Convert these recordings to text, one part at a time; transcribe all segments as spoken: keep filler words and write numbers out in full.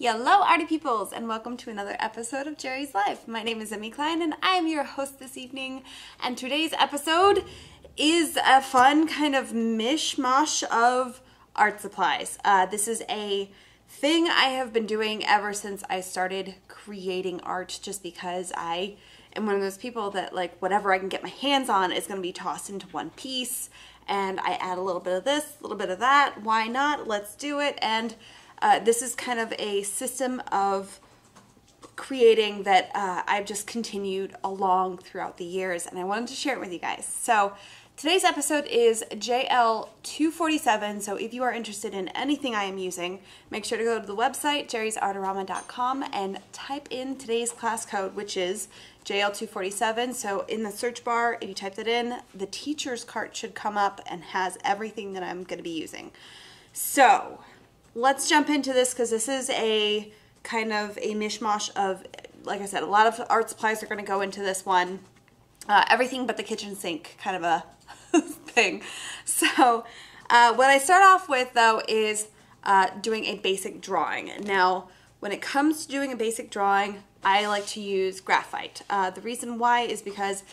Hello, arty peoples, and welcome to another episode of Jerry's Life. My name is Emmy Klein, and I am your host this evening. And today's episode is a fun kind of mishmash of art supplies. Uh, this is a thing I have been doing ever since I started creating art, just because I am one of those people that, like, whatever I can get my hands on is going to be tossed into one piece, and I add a little bit of this, a little bit of that. Why not? Let's do it. And Uh, this is kind of a system of creating that uh, I've just continued along throughout the years, and I wanted to share it with you guys. So today's episode is J L two forty-seven, so if you are interested in anything I am using, make sure to go to the website, jerry's artarama dot com, and type in today's class code, which is J L two forty-seven. So in the search bar, if you type that in, the teacher's cart should come up and has everything that I'm going to be using. So let's jump into this, because this is a kind of a mishmash of, like I said, a lot of art supplies are going to go into this one. Uh, everything but the kitchen sink, kind of a thing. So uh, what I start off with, though, is uh, doing a basic drawing. Now, when it comes to doing a basic drawing, I like to use graphite. Uh, the reason why is because,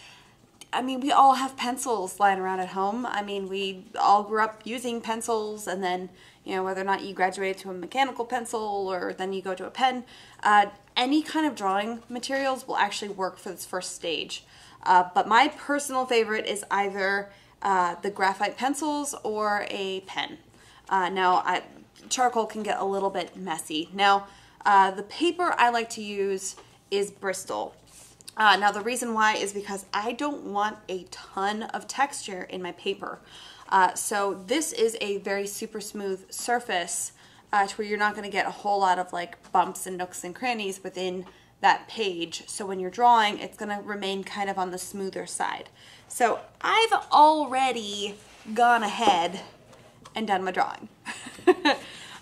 I mean, we all have pencils lying around at home. I mean, we all grew up using pencils, and then, you know, whether or not you graduated to a mechanical pencil or then you go to a pen, uh, any kind of drawing materials will actually work for this first stage. Uh, but my personal favorite is either uh, the graphite pencils or a pen. Uh, now, I, charcoal can get a little bit messy. Now, uh, the paper I like to use is Bristol. Uh, now, the reason why is because I don't want a ton of texture in my paper. Uh, so this is a very super smooth surface uh, to where you're not going to get a whole lot of, like, bumps and nooks and crannies within that page. So when you're drawing, it's going to remain kind of on the smoother side. So I've already gone ahead and done my drawing.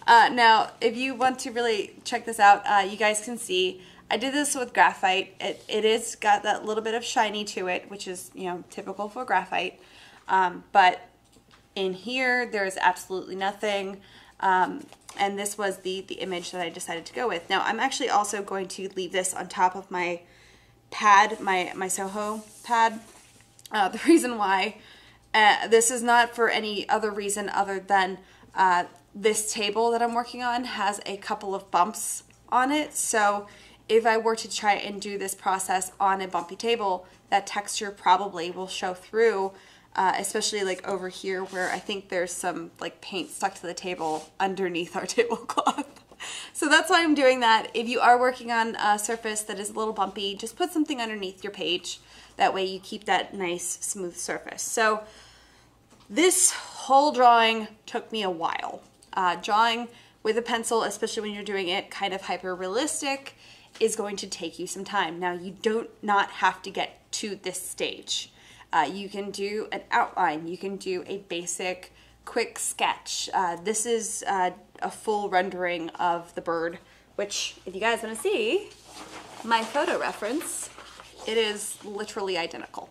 uh, now, if you want to really check this out, uh, you guys can see I did this with graphite. It, it is got that little bit of shiny to it, which is, you know, typical for graphite. Um, but in here, there is absolutely nothing. Um, and this was the, the image that I decided to go with. Now, I'm actually also going to leave this on top of my pad, my, my SoHo pad. Uh, the reason why, uh, this is not for any other reason other than uh, this table that I'm working on has a couple of bumps on it. So if I were to try and do this process on a bumpy table, that texture probably will show through, uh, especially like over here where I think there's some, like, paint stuck to the table underneath our tablecloth. So that's why I'm doing that. If you are working on a surface that is a little bumpy, just put something underneath your page. That way you keep that nice smooth surface. So this whole drawing took me a while. Uh, drawing with a pencil, especially when you're doing it kind of hyper-realistic, is going to take you some time. Now, you don't not have to get to this stage. Uh, you can do an outline, you can do a basic quick sketch. Uh, this is uh, a full rendering of the bird, which, if you guys want to see my photo reference, it is literally identical.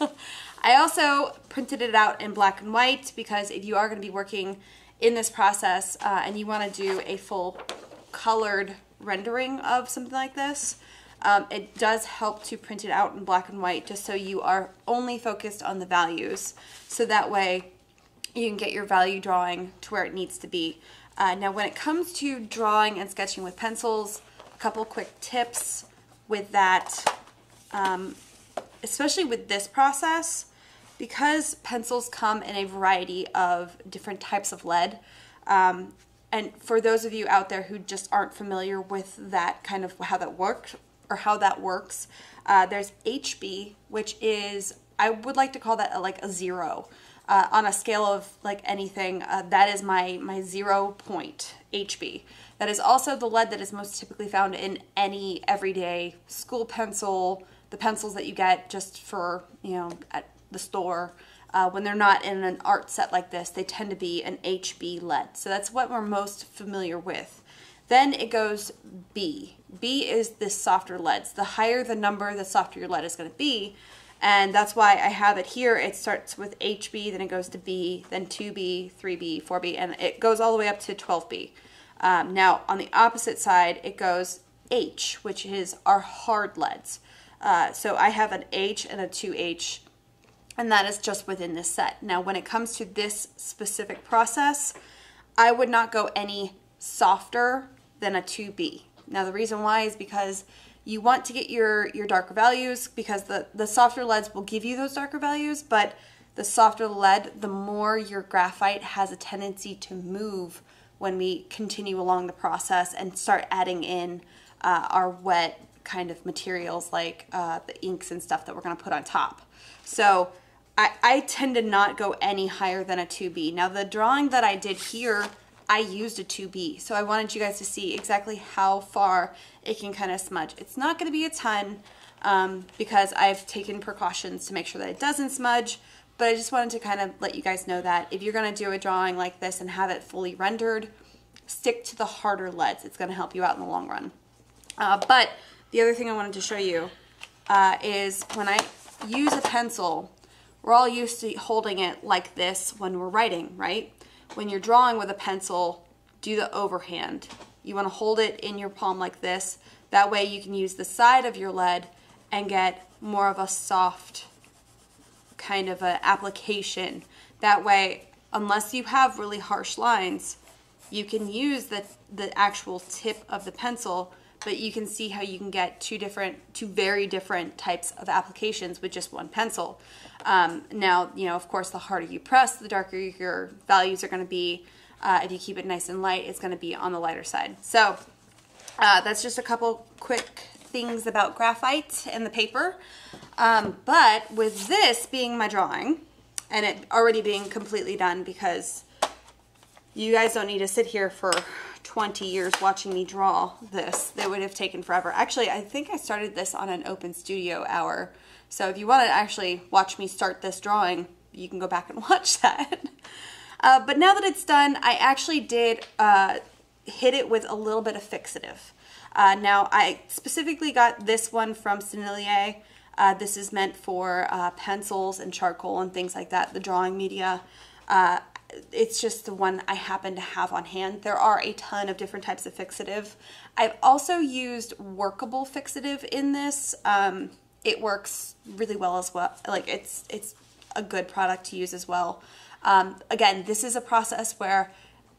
I also printed it out in black and white, because if you are going to be working in this process uh, and you want to do a full colored rendering of something like this, um, it does help to print it out in black and white, just so you are only focused on the values, so that way you can get your value drawing to where it needs to be. Uh, now, when it comes to drawing and sketching with pencils, a couple quick tips with that, um, especially with this process, because pencils come in a variety of different types of lead. Um, And for those of you out there who just aren't familiar with that kind of how that works or how that works, uh, there's H B, which is, I would like to call that a, like a zero uh, on a scale of, like, anything. Uh, that is my, my zero point H B. That is also the lead that is most typically found in any everyday school pencil, the pencils that you get just for, you know, at the store. Uh, when they're not in an art set like this, they tend to be an H B lead. So that's what we're most familiar with. Then it goes B. B is the softer leads. The higher the number, the softer your lead is going to be. And that's why I have it here. It starts with H B, then it goes to B, then two B, three B, four B, and it goes all the way up to twelve B. Um, now on the opposite side it goes H, which is our hard leads. Uh, so I have an H and a two H, and that is just within this set. Now when it comes to this specific process, I would not go any softer than a two B. Now the reason why is because you want to get your, your darker values, because the, the softer leads will give you those darker values, but the softer the lead, the more your graphite has a tendency to move when we continue along the process and start adding in uh, our wet kind of materials like uh, the inks and stuff that we're gonna put on top. So I, I tend to not go any higher than a two B. Now the drawing that I did here, I used a two B, so I wanted you guys to see exactly how far it can kind of smudge. It's not gonna be a ton um, because I've taken precautions to make sure that it doesn't smudge, but I just wanted to kind of let you guys know that if you're gonna do a drawing like this and have it fully rendered, stick to the harder leads. It's gonna help you out in the long run. Uh, but the other thing I wanted to show you uh, is when I use a pencil, we're all used to holding it like this when we're writing, right? When you're drawing with a pencil, do the overhand. You wanna hold it in your palm like this. That way you can use the side of your lead and get more of a soft kind of an application. That way, unless you have really harsh lines, you can use the, the actual tip of the pencil, but you can see how you can get two different, two very different types of applications with just one pencil. Um, now, you know, of course, the harder you press, the darker your values are gonna be. Uh, if you keep it nice and light, it's gonna be on the lighter side. So uh, that's just a couple quick things about graphite and the paper. Um, but with this being my drawing and it already being completely done, because you guys don't need to sit here for twenty years watching me draw this. That would have taken forever. Actually, I think I started this on an open studio hour. So if you want to actually watch me start this drawing, you can go back and watch that. uh, but now that it's done, I actually did uh, hit it with a little bit of fixative. Uh, now, I specifically got this one from Sennelier. Uh, this is meant for uh, pencils and charcoal and things like that, the drawing media. Uh, it's just the one I happen to have on hand. There are a ton of different types of fixative. I've also used workable fixative in this. Um, it works really well as well. Like it's, it's a good product to use as well. Um, again, this is a process where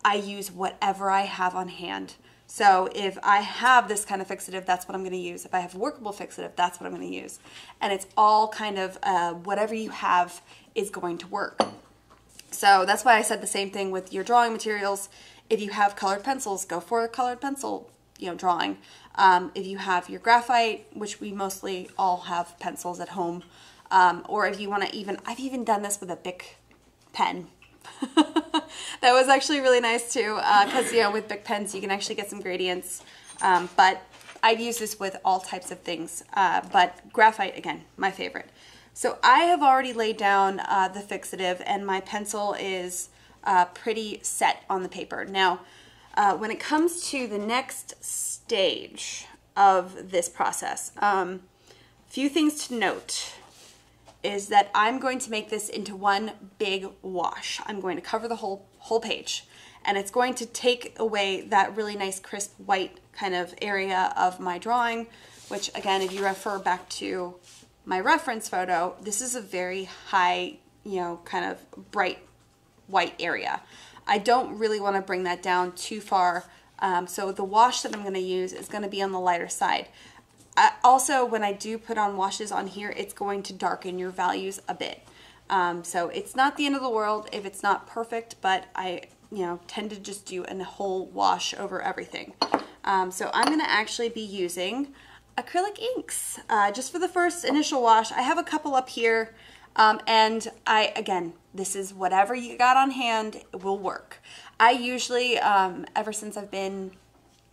I use whatever I have on hand. So if I have this kind of fixative, that's what I'm gonna use. If I have workable fixative, that's what I'm gonna use. And it's all kind of uh, whatever you have is going to work. So that's why I said the same thing with your drawing materials. If you have colored pencils, go for a colored pencil, you know, drawing. Um, if you have your graphite, which we mostly all have pencils at home, um, or if you wanna even, I've even done this with a Bic pen. That was actually really nice too, because uh, you know, with Bic pens you can actually get some gradients, um, but I've used this with all types of things, uh, but graphite, again, my favorite. So I have already laid down uh, the fixative, and my pencil is uh, pretty set on the paper. Now uh, when it comes to the next stage of this process, um, few things to note is that I'm going to make this into one big wash. I'm going to cover the whole whole page, and it's going to take away that really nice crisp white kind of area of my drawing, which again, if you refer back to my reference photo, this is a very high, you know, kind of bright white area. I don't really want to bring that down too far, um, so the wash that I'm going to use is going to be on the lighter side. I also, when I do put on washes on here, it's going to darken your values a bit. Um, so it's not the end of the world if it's not perfect, but I, you know, tend to just do a whole wash over everything. Um, so I'm gonna actually be using acrylic inks uh, just for the first initial wash. I have a couple up here, um, and I, again, this is whatever you got on hand, it will work. I usually, um, ever since I've been,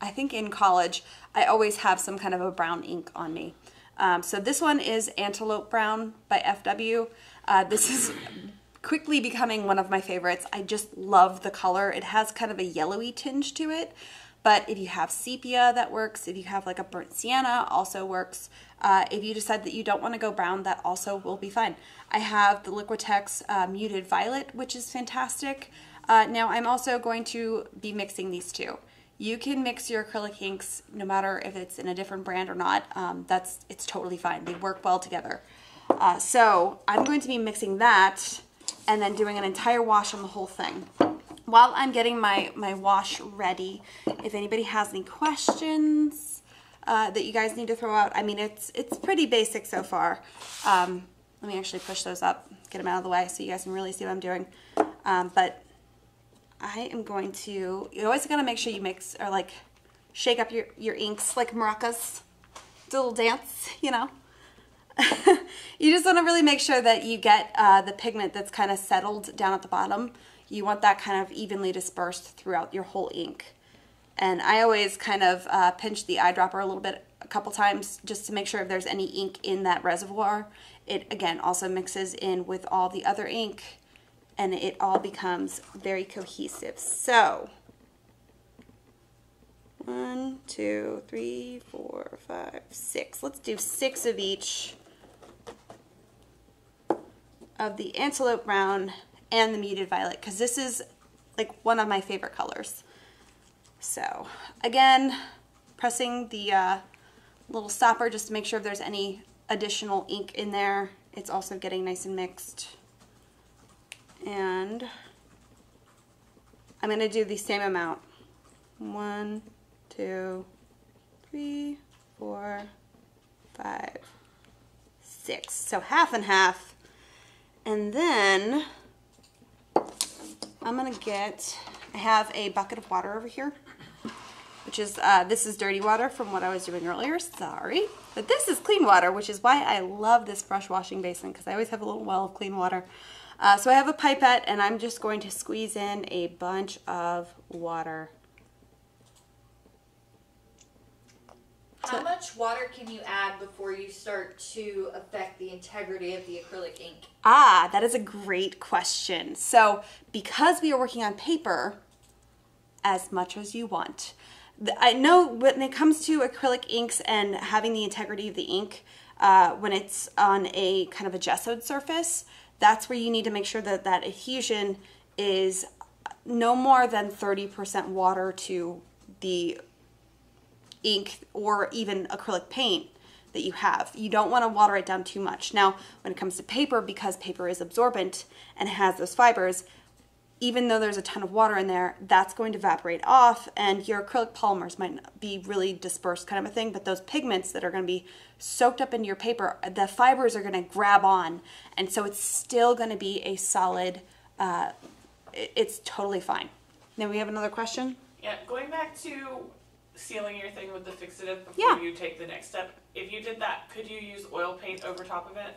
I think in college, I always have some kind of a brown ink on me. Um, so this one is Antelope Brown by F W. Uh, this is quickly becoming one of my favorites. I just love the color. It has kind of a yellowy tinge to it, but if you have sepia, that works. If you have like a burnt sienna, also works. Uh, if you decide that you don't want to go brown, that also will be fine. I have the Liquitex uh, Muted Violet, which is fantastic. Uh, now I'm also going to be mixing these two. You can mix your acrylic inks no matter if it's in a different brand or not. Um, that's it's totally fine. They work well together. Uh, so I'm going to be mixing that and then doing an entire wash on the whole thing. While I'm getting my, my wash ready, if anybody has any questions uh, that you guys need to throw out, I mean, it's, it's pretty basic so far. Um, let me actually push those up, get them out of the way so you guys can really see what I'm doing. Um, but I am going to, you always gotta make sure you mix or like shake up your, your inks like maracas, do a little dance, you know. You just wanna really make sure that you get uh, the pigment that's kind of settled down at the bottom. You want that kind of evenly dispersed throughout your whole ink. And I always kind of uh, pinch the eyedropper a little bit a couple times just to make sure if there's any ink in that reservoir. It, again, also mixes in with all the other ink and it all becomes very cohesive. So, one, two, three, four, five, six. Let's do six of each of the Antelope Brown and the Muted Violet, because this is like one of my favorite colors. So again, pressing the uh, little stopper just to make sure if there's any additional ink in there. It's also getting nice and mixed. And I'm going to do the same amount. One, two, three, four, five, six. So half and half. And then I'm going to get, I have a bucket of water over here, which is, uh, this is dirty water from what I was doing earlier, sorry. But this is clean water, which is why I love this brush washing basin, because I always have a little well of clean water. Uh, so I have a pipette, and I'm just going to squeeze in a bunch of water. How much water can you add before you start to affect the integrity of the acrylic ink? Ah, that is a great question. So because we are working on paper, as much as you want. I know when it comes to acrylic inks and having the integrity of the ink, uh, when it's on a kind of a gessoed surface, that's where you need to make sure that that adhesion is no more than thirty percent water to the ink or even acrylic paint that you have. You don't want to water it down too much. Now, when it comes to paper, because paper is absorbent and has those fibers, even though there's a ton of water in there, that's going to evaporate off and your acrylic polymers might be really dispersed kind of a thing, but those pigments that are going to be soaked up into your paper, the fibers are going to grab on, and so it's still going to be a solid, uh, it's totally fine. Now we have another question? Yeah, going back to sealing your thing with the fixative before yeah. you take the next step. If you did that, could you use oil paint over top of it?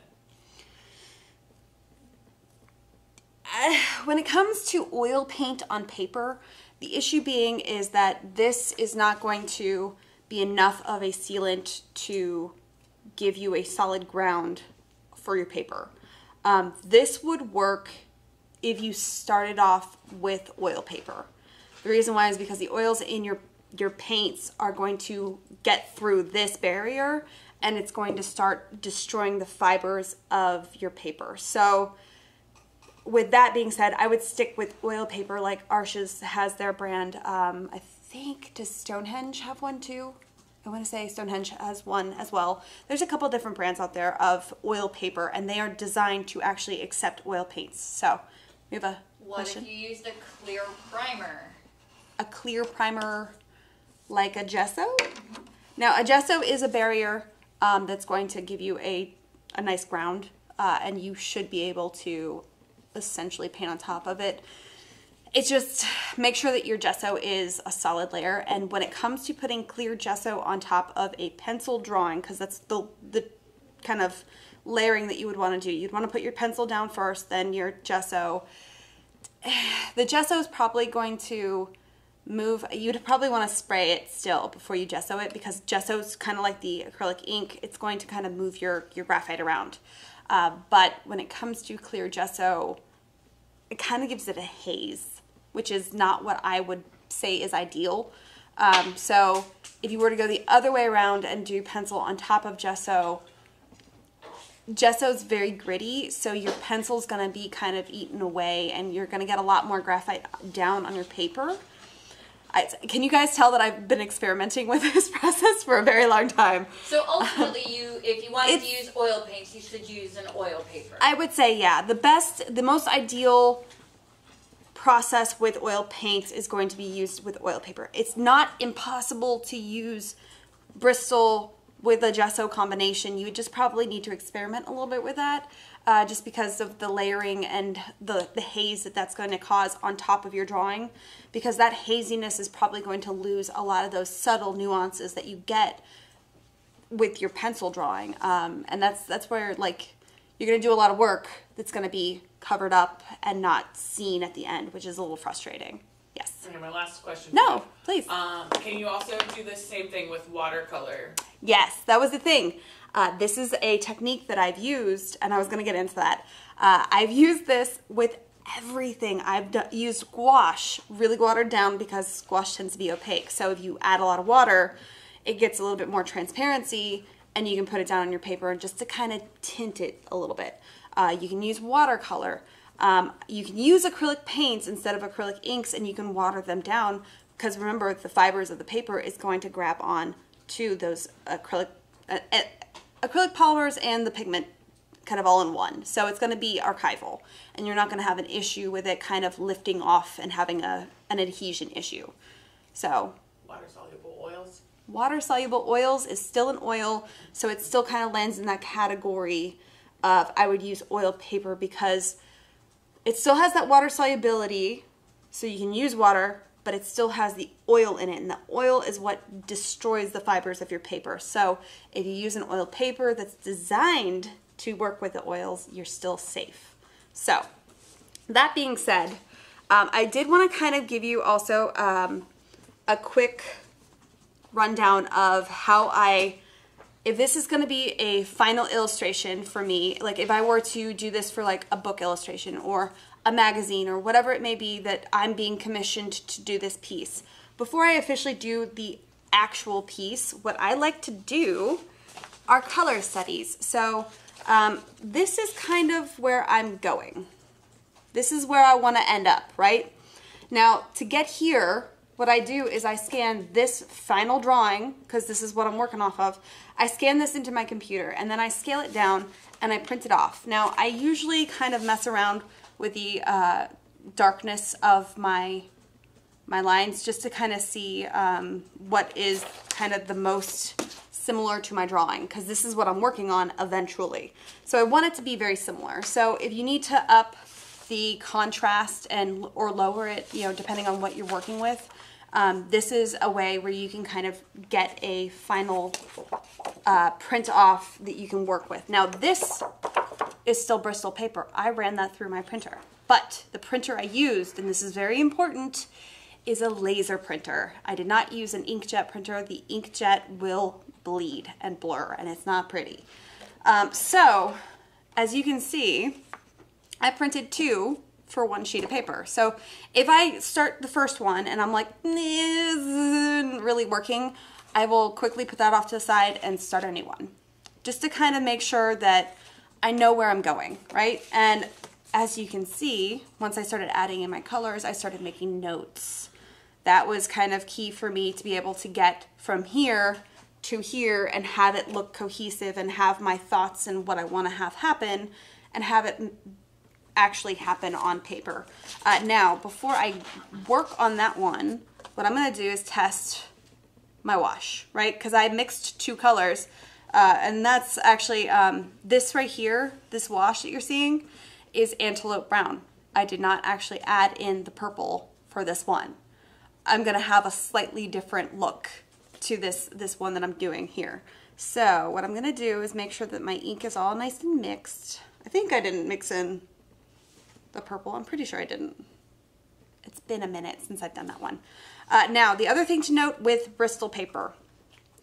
Uh, when it comes to oil paint on paper, the issue being is that this is not going to be enough of a sealant to give you a solid ground for your paper. Um, this would work if you started off with oil paper. The reason why is because the oils in your your paints are going to get through this barrier and it's going to start destroying the fibers of your paper. So with that being said, I would stick with oil paper like Arsha's has their brand. Um, I think, does Stonehenge have one too? I want to say Stonehenge has one as well. There's a couple different brands out there of oil paper and they are designed to actually accept oil paints. So we have a question. What if you used a clear primer? A clear primer... like a gesso. Now a gesso is a barrier um, that's going to give you a, a nice ground uh, and you should be able to essentially paint on top of it. It's just make sure that your gesso is a solid layer, and when it comes to putting clear gesso on top of a pencil drawing, because that's the, the kind of layering that you would want to do. You'd want to put your pencil down first, then your gesso. The gesso is probably going to move, you'd probably want to spray it still before you gesso it, because gesso is kind of like the acrylic ink. It's going to kind of move your, your graphite around. Uh, but when it comes to clear gesso, it kind of gives it a haze, which is not what I would say is ideal. Um, so if you were to go the other way around and do pencil on top of gesso, gesso is very gritty, so your pencil's going to be kind of eaten away and you're going to get a lot more graphite down on your paper. I, can you guys tell that I've been experimenting with this process for a very long time? So ultimately, you, if you wanted to use oil paints, you should use an oil paper. I would say, yeah. The best, the most ideal process with oil paints is going to be used with oil paper. It's not impossible to use Bristol with a gesso combination. You would just probably need to experiment a little bit with that, uh, just because of the layering and the, the haze that that's going to cause on top of your drawing, because that haziness is probably going to lose a lot of those subtle nuances that you get with your pencil drawing. Um, and that's, that's where, like, you're going to do a lot of work that's going to be covered up and not seen at the end, which is a little frustrating. Yes. Okay, my last question. No, please. Um, can you also do the same thing with watercolor? Yes, that was the thing. Uh, this is a technique that I've used, and I was going to get into that. Uh, I've used this with everything. I've d used gouache, really watered down, because gouache tends to be opaque. So if you add a lot of water, it gets a little bit more transparency, and you can put it down on your paper just to kind of tint it a little bit. Uh, you can use watercolor. Um, you can use acrylic paints instead of acrylic inks, and you can water them down, because remember, the fibers of the paper is going to grab on to those acrylic uh, uh, acrylic polymers and the pigment kind of all in one. So it's going to be archival, and you're not going to have an issue with it kind of lifting off and having a an adhesion issue. So water soluble oils. Water soluble oils is still an oil, so it still kind of lands in that category of I would use oil paper, because it still has that water solubility, so you can use water, but it still has the oil in it, and the oil is what destroys the fibers of your paper. So if you use an oil paper that's designed to work with the oils, you're still safe. So that being said, um, I did want to kind of give you also um, a quick rundown of how I, if this is going to be a final illustration for me, like if I were to do this for like a book illustration or a magazine or whatever it may be that I'm being commissioned to do this piece, before I officially do the actual piece, what I like to do are color studies. So um, this is kind of where I'm going. This is where I want to end up, right? Now, to get here, what I do is I scan this final drawing, because this is what I'm working off of. I scan this into my computer, and then I scale it down and I print it off. Now, I usually kind of mess around with the uh, darkness of my my lines just to kind of see um, what is kind of the most similar to my drawing, because this is what I'm working on eventually. So I want it to be very similar. So if you need to up the contrast and or lower it, you know, depending on what you're working with, Um, this is a way where you can kind of get a final uh, print off that you can work with. Now, this is still Bristol paper. I ran that through my printer, but the printer I used, and this is very important, is a laser printer. I did not use an inkjet printer. The inkjet will bleed and blur, and it's not pretty. Um, so, as you can see, I printed two for one sheet of paper. So if I start the first one and I'm like, this isn't really working, I will quickly put that off to the side and start a new one, just to kind of make sure that I know where I'm going, right? And as you can see, once I started adding in my colors, I started making notes. That was kind of key for me to be able to get from here to here and have it look cohesive and have my thoughts and what I want to have happen and have it actually happen on paper. Uh, now, before I work on that one, what I'm going to do is test my wash, right? Because I mixed two colors, uh, and that's actually um, this right here, this wash that you're seeing, is Antelope Brown. I did not actually add in the purple for this one. I'm going to have a slightly different look to this, this one that I'm doing here. So what I'm going to do is make sure that my ink is all nice and mixed. I think I didn't mix in the purple. I'm pretty sure I didn't. It's been a minute since I've done that one. Uh, now, the other thing to note with Bristol paper,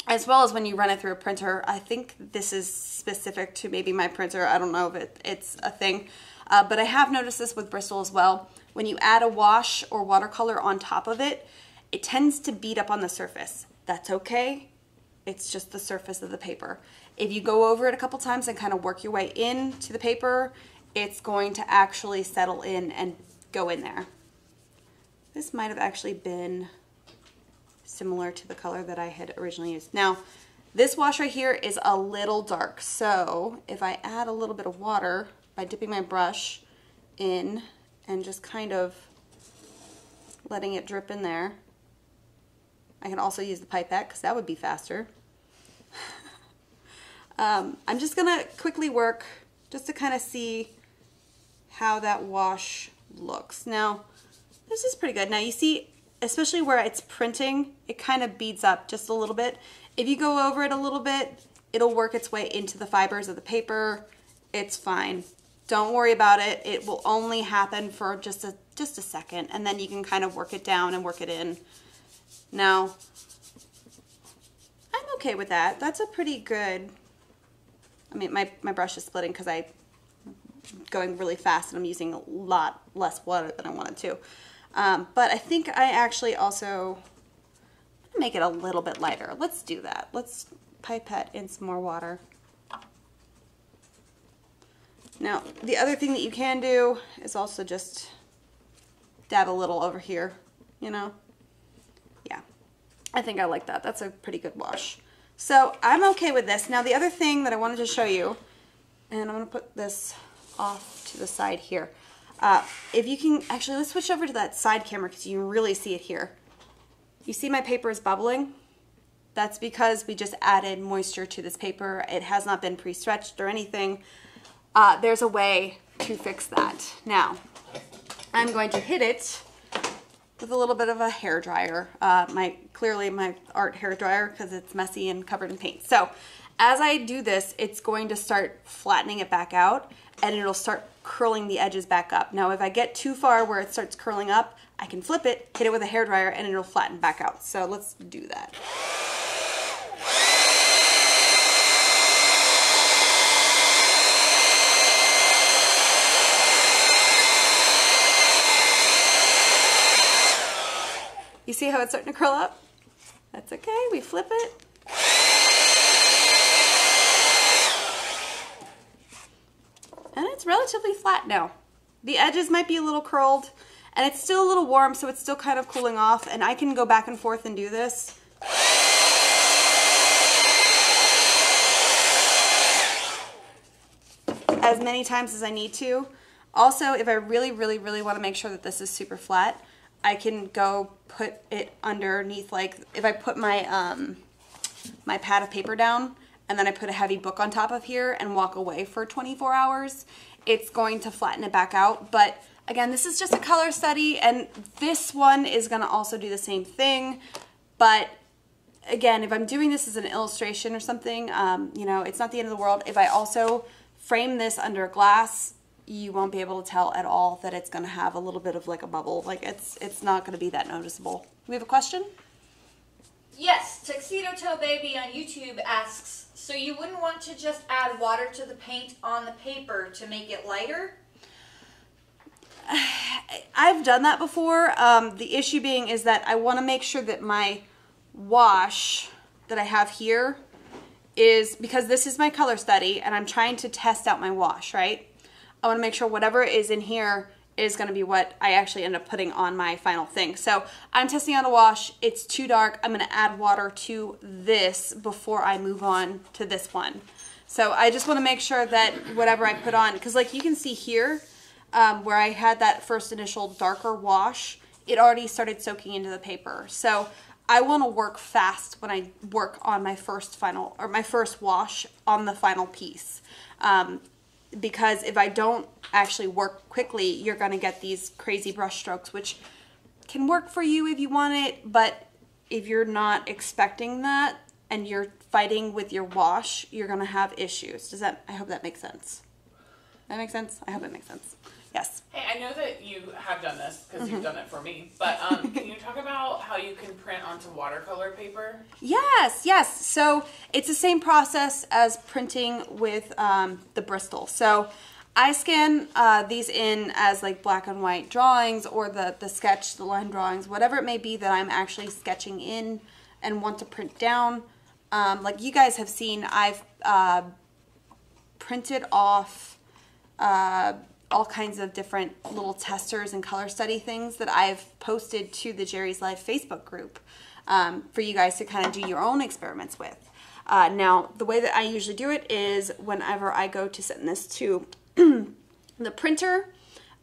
as well as when you run it through a printer, I think this is specific to maybe my printer. I don't know if it, it's a thing, uh, but I have noticed this with Bristol as well. When you add a wash or watercolor on top of it, it tends to bead up on the surface. That's okay. It's just the surface of the paper. If you go over it a couple times and kind of work your way into the paper, it's going to actually settle in and go in there. This might have actually been similar to the color that I had originally used. Now, this wash right here is a little dark, so if I add a little bit of water by dipping my brush in and just kind of letting it drip in there, I can also use the pipette because that would be faster. um, I'm just gonna quickly work just to kind of see how that wash looks. Now, this is pretty good. Now you see, especially where it's printing, it kind of beads up just a little bit. If you go over it a little bit, it'll work its way into the fibers of the paper. It's fine. Don't worry about it. It will only happen for just a just a second, and then you can kind of work it down and work it in. Now, I'm okay with that. That's a pretty good, I mean, my, my brush is splitting because I'm going really fast and I'm using a lot less water than I wanted to. Um, but I think I actually also make it a little bit lighter. Let's do that. Let's pipette in some more water. Now, the other thing that you can do is also just dab a little over here, you know? Yeah, I think I like that. That's a pretty good wash. So I'm okay with this. Now, the other thing that I wanted to show you, and I'm gonna put this off to the side here. Uh, if you can, actually, let's switch over to that side camera because you can really see it here. You see my paper is bubbling? That's because we just added moisture to this paper. It has not been pre-stretched or anything. Uh, there's a way to fix that. Now, I'm going to hit it with a little bit of a hairdryer. Uh, my, clearly my art hairdryer because it's messy and covered in paint. So as I do this, it's going to start flattening it back out and it'll start curling the edges back up. Now, if I get too far where it starts curling up, I can flip it, hit it with a hairdryer, and it'll flatten back out. So let's do that. You see how it's starting to curl up? That's okay, we flip it. And it's relatively flat now. The edges might be a little curled, and it's still a little warm, so it's still kind of cooling off, and I can go back and forth and do this. As many times as I need to. Also, if I really, really, really want to make sure that this is super flat, I can go put it underneath, like if I put my, um, my pad of paper down, and then I put a heavy book on top of here and walk away for twenty-four hours, it's going to flatten it back out. But again, this is just a color study, and this one is gonna also do the same thing. But again, if I'm doing this as an illustration or something, um, you know, it's not the end of the world. If I also frame this under glass, you won't be able to tell at all that it's gonna have a little bit of like a bubble. Like it's, it's not gonna be that noticeable. We have a question? Yes, Tuxedo Toe Baby on YouTube asks, so you wouldn't want to just add water to the paint on the paper to make it lighter? I've done that before. Um, the issue being is that I want to make sure that my wash that I have here is, because this is my color study and I'm trying to test out my wash, right? I want to make sure whatever is in here is going to be what I actually end up putting on my final thing. So I'm testing out a wash. It's too dark. I'm going to add water to this before I move on to this one. So I just want to make sure that whatever I put on, because like you can see here, um, where I had that first initial darker wash, it already started soaking into the paper. So I want to work fast when I work on my first final, or my first wash on the final piece. Um, because if I don't actually work quickly, you're gonna get these crazy brush strokes, which can work for you if you want it, but if you're not expecting that and you're fighting with your wash, you're gonna have issues. Does that, I hope that makes sense. That makes sense? I hope it makes sense. Yes. Hey, I know that you have done this because mm-hmm. you've done it for me, but um, can you talk about how you can print onto watercolor paper? Yes, yes. So it's the same process as printing with um, the Bristol. So I scan uh, these in as like black and white drawings, or the, the sketch, the line drawings, whatever it may be that I'm actually sketching in and want to print down. Um, like you guys have seen, I've uh, printed off uh, all kinds of different little testers and color study things that I've posted to the Jerry's Life Facebook group. um, for you guys to kind of do your own experiments with. Uh, now, the way that I usually do it is whenever I go to send this to the printer,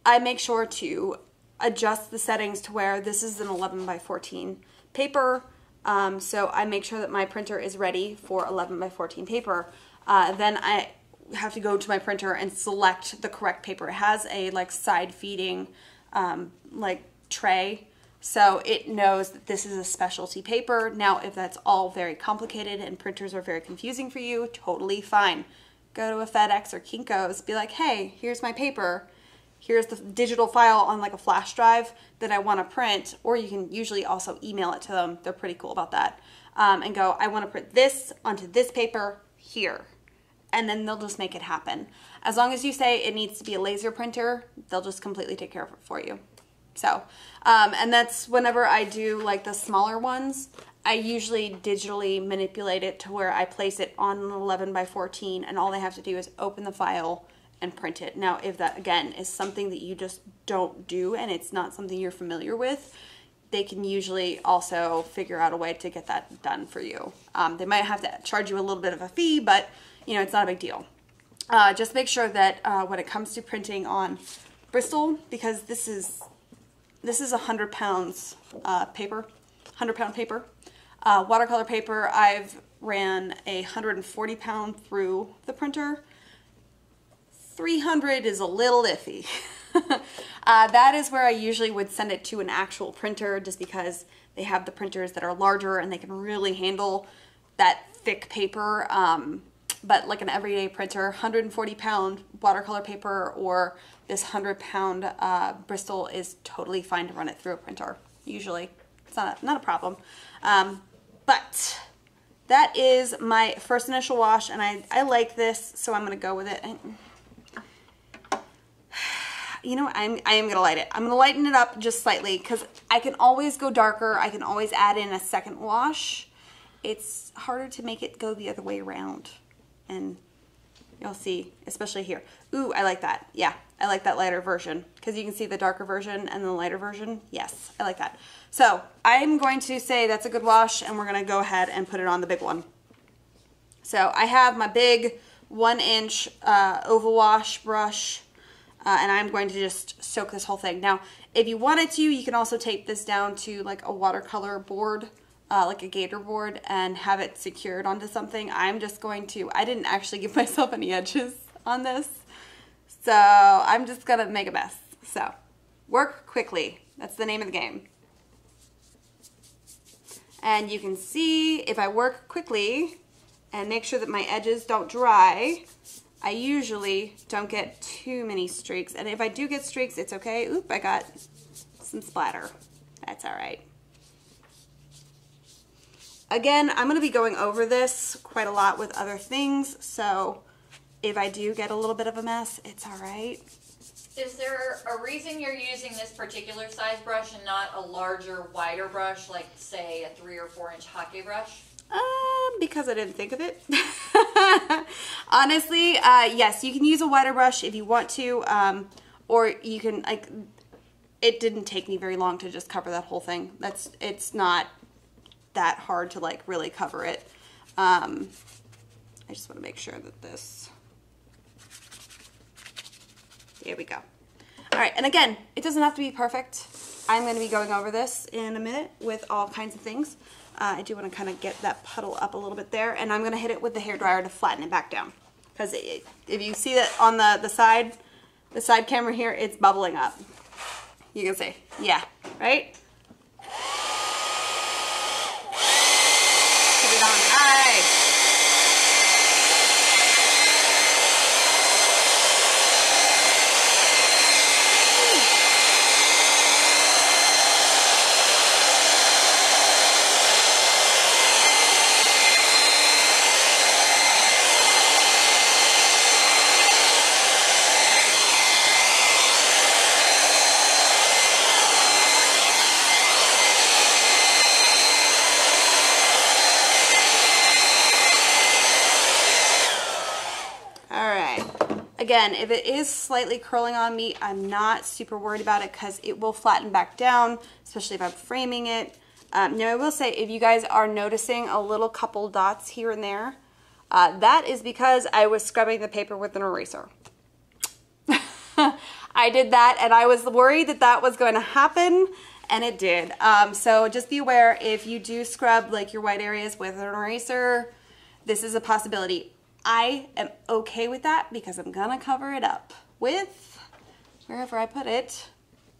I make sure to adjust the settings to where this is an eleven by fourteen paper. Um, so I make sure that my printer is ready for eleven by fourteen paper. Uh, then I have to go to my printer and select the correct paper. It has a like side feeding um, like tray, so it knows that this is a specialty paper. Now, if that's all very complicated and printers are very confusing for you, totally fine. Go to a FedEx or Kinko's, be like, hey, here's my paper. Here's the digital file on like a flash drive that I want to print, or you can usually also email it to them. They're pretty cool about that. Um, and go, I want to print this onto this paper here. And then they'll just make it happen. As long as you say it needs to be a laser printer, they'll just completely take care of it for you. So, um, and that's whenever I do like the smaller ones, I usually digitally manipulate it to where I place it on an eleven by fourteen, and all they have to do is open the file and print it. Now, if that again is something that you just don't do and it's not something you're familiar with, they can usually also figure out a way to get that done for you. Um, they might have to charge you a little bit of a fee, but you know, it's not a big deal. Uh, just make sure that uh, when it comes to printing on Bristol, because this is this is a hundred pounds uh, paper, hundred pound paper, uh, watercolor paper. I've ran a hundred and forty pound through the printer. three hundred is a little iffy. uh, that is where I usually would send it to an actual printer, just because they have the printers that are larger and they can really handle that thick paper. Um, but like an everyday printer, one hundred forty pound watercolor paper or this one hundred pound uh, Bristol is totally fine to run it through a printer. Usually it's not, not a problem. Um, but that is my first initial wash, and I, I like this, so I'm going to go with it. I, You know what, I'm, I am going to light it. I'm going to lighten it up just slightly because I can always go darker. I can always add in a second wash. It's harder to make it go the other way around. And you'll see, especially here. Ooh, I like that. Yeah, I like that lighter version because you can see the darker version and the lighter version. Yes, I like that. So I'm going to say that's a good wash, and we're going to go ahead and put it on the big one. So I have my big one inch uh, oval wash brush. Uh, and I'm going to just soak this whole thing. Now, if you wanted to, you can also tape this down to like a watercolor board, uh, like a gator board, and have it secured onto something. I'm just going to, I didn't actually give myself any edges on this, so I'm just gonna make a mess. So, work quickly. That's the name of the game. And you can see if I work quickly and make sure that my edges don't dry, I usually don't get too many streaks, and if I do get streaks, it's okay. Oop, I got some splatter. That's all right. Again, I'm gonna be going over this quite a lot with other things, so if I do get a little bit of a mess, it's all right. Is there a reason you're using this particular size brush and not a larger, wider brush, like say a three or four inch hockey brush? Um, because I didn't think of it. Honestly, uh, yes, you can use a wider brush if you want to, um, or you can, like, it didn't take me very long to just cover that whole thing. That's, it's not that hard to, like, really cover it. Um, I just want to make sure that this, there we go. All right, and again, it doesn't have to be perfect. I'm going to be going over this in a minute with all kinds of things. Uh, I do want to kind of get that puddle up a little bit there, and I'm going to hit it with the hairdryer to flatten it back down. Because if you see that on the, the side, the side camera here, it's bubbling up. You can see. Yeah, right? Put it on. All right. Again, if it is slightly curling on me, I'm not super worried about it because it will flatten back down, especially if I'm framing it. Um, now I will say, if you guys are noticing a little couple dots here and there, uh, that is because I was scrubbing the paper with an eraser. I did that and I was worried that that was going to happen, and it did. Um, so just be aware, if you do scrub like your white areas with an eraser, this is a possibility. I am okay with that because I'm gonna cover it up with, wherever I put it,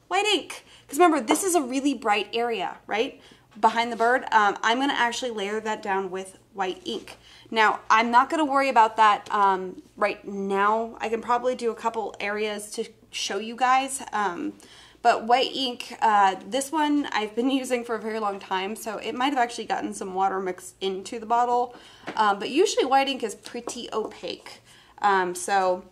white ink. Because remember, this is a really bright area, right? Behind the bird. Um, I'm gonna actually layer that down with white ink. Now, I'm not gonna worry about that um, right now. I can probably do a couple areas to show you guys. Um, but white ink, uh, this one I've been using for a very long time, so it might have actually gotten some water mixed into the bottle. Um, but usually white ink is pretty opaque. Um, so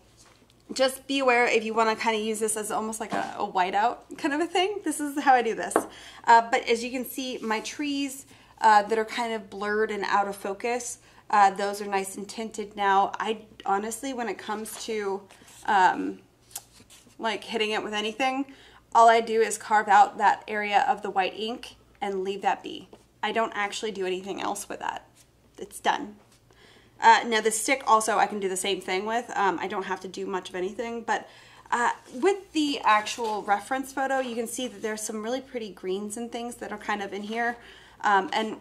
just be aware if you wanna kinda use this as almost like a, a whiteout kind of a thing. This is how I do this. Uh, but as you can see, my trees uh, that are kind of blurred and out of focus, uh, those are nice and tinted now. I honestly, when it comes to um, like hitting it with anything, all I do is carve out that area of the white ink and leave that be. I don't actually do anything else with that. It's done. Uh, now the stick also I can do the same thing with. Um, I don't have to do much of anything, but uh, with the actual reference photo, you can see that there's some really pretty greens and things that are kind of in here. Um, and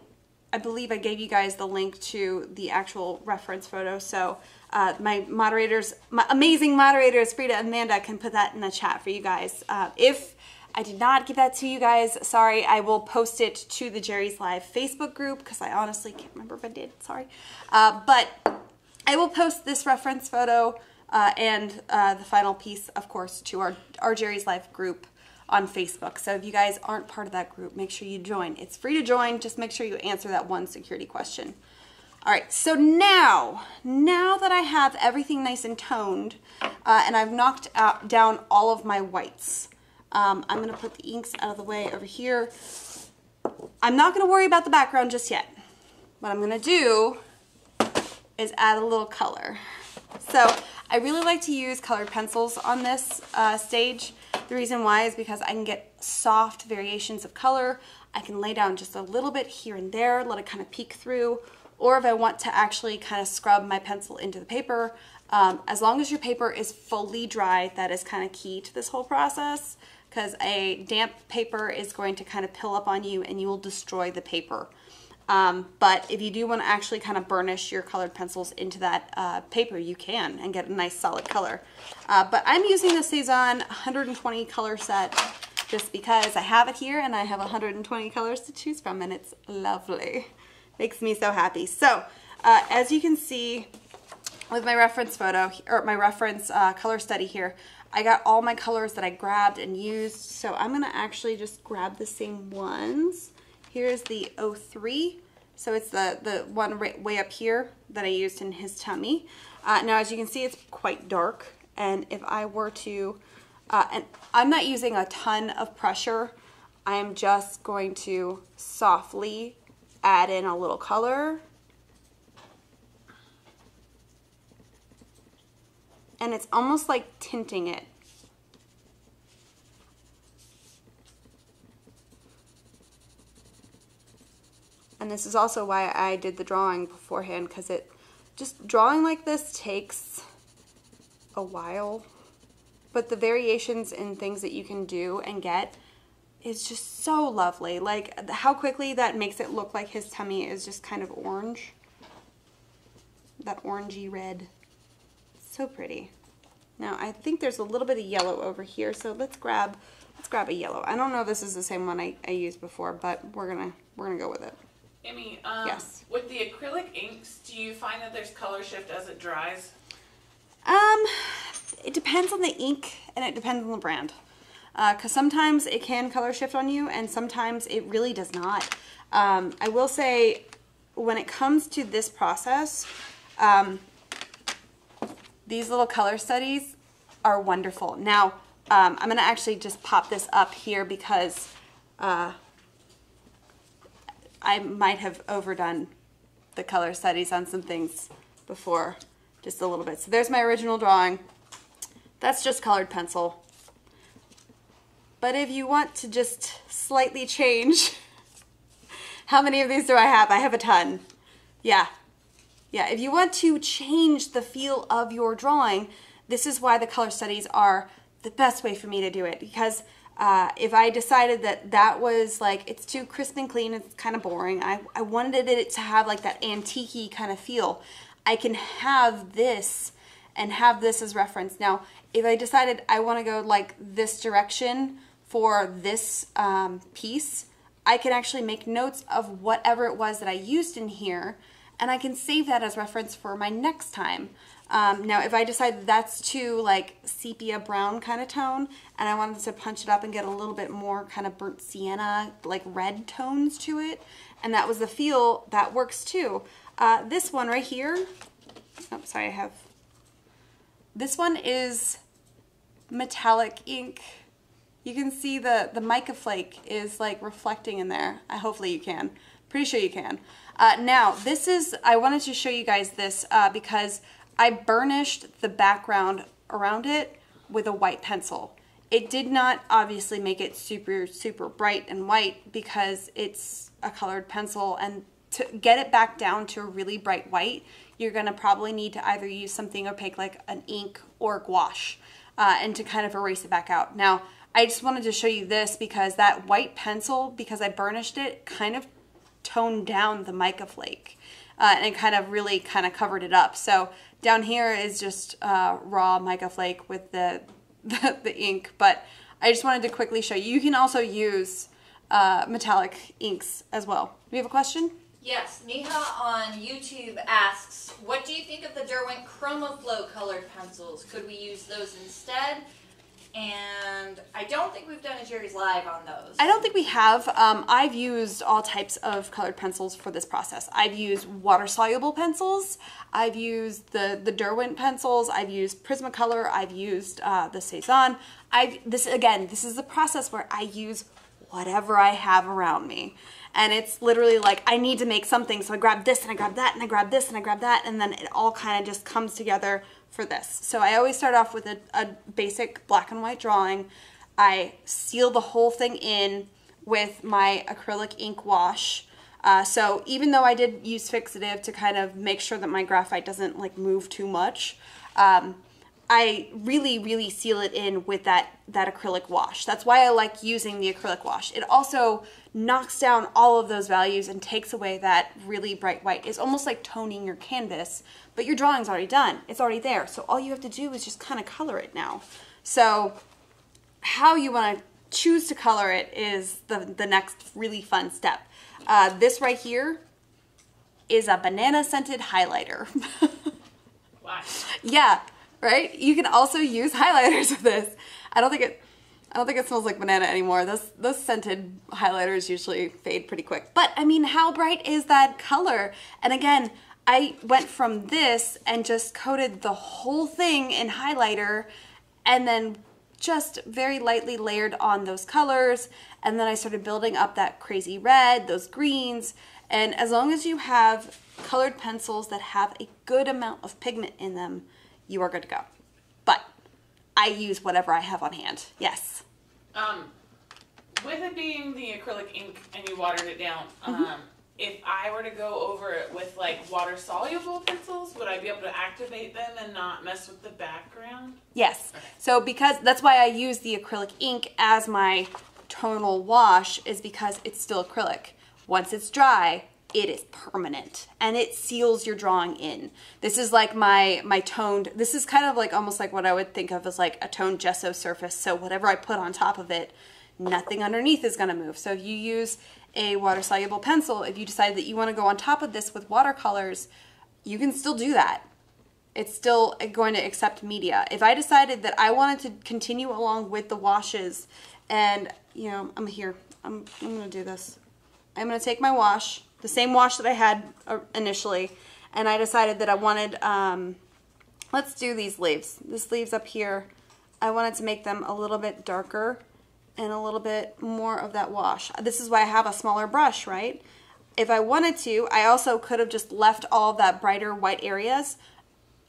I believe I gave you guys the link to the actual reference photo. So uh, my moderators, my amazing moderators, Frida and Amanda, can put that in the chat for you guys. Uh, if I did not give that to you guys, sorry, I will post it to the Jerry's Live Facebook group because I honestly can't remember if I did, sorry. Uh, but I will post this reference photo uh, and uh, the final piece, of course, to our, our Jerry's Live group on Facebook. So if you guys aren't part of that group, make sure you join. It's free to join. Just make sure you answer that one security question. All right, so now, now that I have everything nice and toned, uh, and I've knocked out, down all of my whites, um, I'm gonna put the inks out of the way over here. I'm not gonna worry about the background just yet. What I'm gonna do is add a little color. So I really like to use colored pencils on this uh, stage. The reason why is because I can get soft variations of color. I can lay down just a little bit here and there, let it kind of peek through, or if I want to actually kind of scrub my pencil into the paper, um, as long as your paper is fully dry, that is kind of key to this whole process, because a damp paper is going to kind of pill up on you and you will destroy the paper. Um, but if you do want to actually kind of burnish your colored pencils into that uh, paper, you can and get a nice solid color. Uh, but I'm using the Cezanne one hundred twenty color set just because I have it here and I have one hundred twenty colors to choose from, and it's lovely. Makes me so happy. So uh, as you can see with my reference photo, or my reference uh, color study here, I got all my colors that I grabbed and used. So I'm going to actually just grab the same ones. Here's the oh three, so it's the, the one right way up here that I used in his tummy. Uh, now, as you can see, it's quite dark, and if I were to, uh, and I'm not using a ton of pressure, I am just going to softly add in a little color. And it's almost like tinting it. And this is also why I did the drawing beforehand, because it just drawing like this takes a while, but the variations in things that you can do and get is just so lovely. Like how quickly that makes it look like his tummy is just kind of orange, that orangey red. So pretty. Now I think there's a little bit of yellow over here, so let's grab let's grab a yellow. I don't know if this is the same one I, I used before, but we're gonna we're gonna go with it. Emmy, um, yes. With the acrylic inks, do you find that there's color shift as it dries? Um, it depends on the ink and it depends on the brand. Uh, cause sometimes it can color shift on you and sometimes it really does not. Um, I will say when it comes to this process, um, these little color studies are wonderful. Now, um, I'm gonna actually just pop this up here because, uh, I might have overdone the color studies on some things before, just a little bit. So there's my original drawing. That's just colored pencil. But if you want to just slightly change How many of these do I have? I have a ton. Yeah. Yeah, if you want to change the feel of your drawing, this is why the color studies are the best way for me to do it, because uh, if I decided that that was like, it's too crisp and clean, it's kind of boring, I, I wanted it to have like that antique-y kind of feel, I can have this and have this as reference. Now, if I decided I want to go like this direction for this um, piece, I can actually make notes of whatever it was that I used in here, and I can save that as reference for my next time. Um, now, if I decide that's too like sepia brown kind of tone, and I wanted to punch it up and get a little bit more kind of burnt sienna, like red tones to it, and that was the feel, that works too. Uh, this one right here, oh, sorry, I have, this one is metallic ink. You can see the, the mica flake is like reflecting in there. Uh, hopefully you can. Pretty sure you can. Uh, now, this is, I wanted to show you guys this uh, because I burnished the background around it with a white pencil. It did not obviously make it super, super bright and white because it's a colored pencil, and to get it back down to a really bright white, you're gonna probably need to either use something opaque like an ink or gouache uh, and to kind of erase it back out. Now, I just wanted to show you this because that white pencil, because I burnished it, kind of toned down the mica flake uh, and kind of really kind of covered it up. So down here is just uh, raw mica flake with the, the, the ink, but I just wanted to quickly show you. You can also use uh, metallic inks as well. Do you have a question? Yes, Neha on YouTube asks, what do you think of the Derwent Chromaflow colored pencils? Could we use those instead? And I don't think we've done a Jerry's Live on those. I don't think we have. Um, I've used all types of colored pencils for this process. I've used water-soluble pencils. I've used the, the Derwent pencils. I've used Prismacolor. I've used uh, the Cezanne. I've, this, again, this is the process where I use whatever I have around me. And it's literally like, I need to make something, so I grab this and I grab that and I grab this and I grab that, and then it all kind of just comes together for this. So I always start off with a, a basic black and white drawing. I seal the whole thing in with my acrylic ink wash. Uh, so even though I did use fixative to kind of make sure that my graphite doesn't like move too much, um, I really, really seal it in with that, that acrylic wash. That's why I like using the acrylic wash. It also knocks down all of those values and takes away that really bright white. It's almost like toning your canvas, but your drawing's already done. It's already there. So all you have to do is just kind of color it now. So how you want to choose to color it is the, the next really fun step. Uh, this right here is a banana-scented highlighter. Wow. Yeah. Right? You can also use highlighters with this. I don't think it, I don't think it smells like banana anymore. Those, those scented highlighters usually fade pretty quick. But I mean, how bright is that color? And again, I went from this and just coated the whole thing in highlighter and then just very lightly layered on those colors. And then I started building up that crazy red, those greens. And as long as you have colored pencils that have a good amount of pigment in them, you are good to go. But I use whatever I have on hand. Yes. Um, with it being the acrylic ink and you watered it down, mm-hmm. um, if I were to go over it with like water soluble pencils, would I be able to activate them and not mess with the background? Yes. Okay. So because that's why I use the acrylic ink as my tonal wash, is because it's still acrylic. Once it's dry, it is permanent and it seals your drawing in. This is like my, my toned, this is kind of like almost like what I would think of as like a toned gesso surface. So whatever I put on top of it, nothing underneath is gonna move. So if you use a water soluble pencil, if you decide that you wanna go on top of this with watercolors, you can still do that. It's still going to accept media. If I decided that I wanted to continue along with the washes and, you know, I'm here, I'm, I'm gonna do this. I'm gonna take my wash, the same wash that I had initially, and I decided that I wanted, um, let's do these leaves. This leaves up here, I wanted to make them a little bit darker and a little bit more of that wash. This is why I have a smaller brush, right? If I wanted to, I also could have just left all of that brighter white areas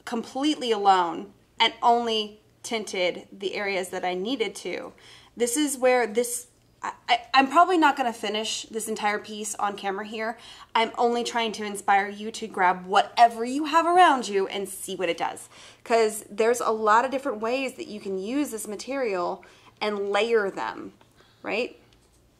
completely alone and only tinted the areas that I needed to. This is where this I, I, I'm probably not going to finish this entire piece on camera here. I'm only trying to inspire you to grab whatever you have around you and see what it does, because there's a lot of different ways that you can use this material and layer them, right?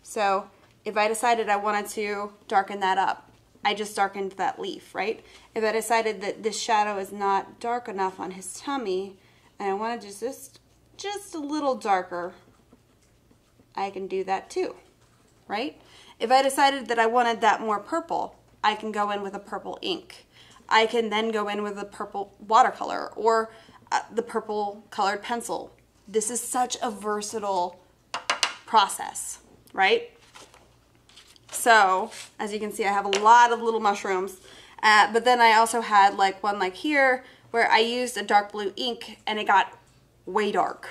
So if I decided I wanted to darken that up, I just darkened that leaf, right? If I decided that this shadow is not dark enough on his tummy and I wanted to just, just a little darker, I can do that too, right? If I decided that I wanted that more purple, I can go in with a purple ink. I can then go in with a purple watercolor or uh, the purple colored pencil. This is such a versatile process, right? So, as you can see, I have a lot of little mushrooms, uh, but then I also had like one like here where I used a dark blue ink and it got way dark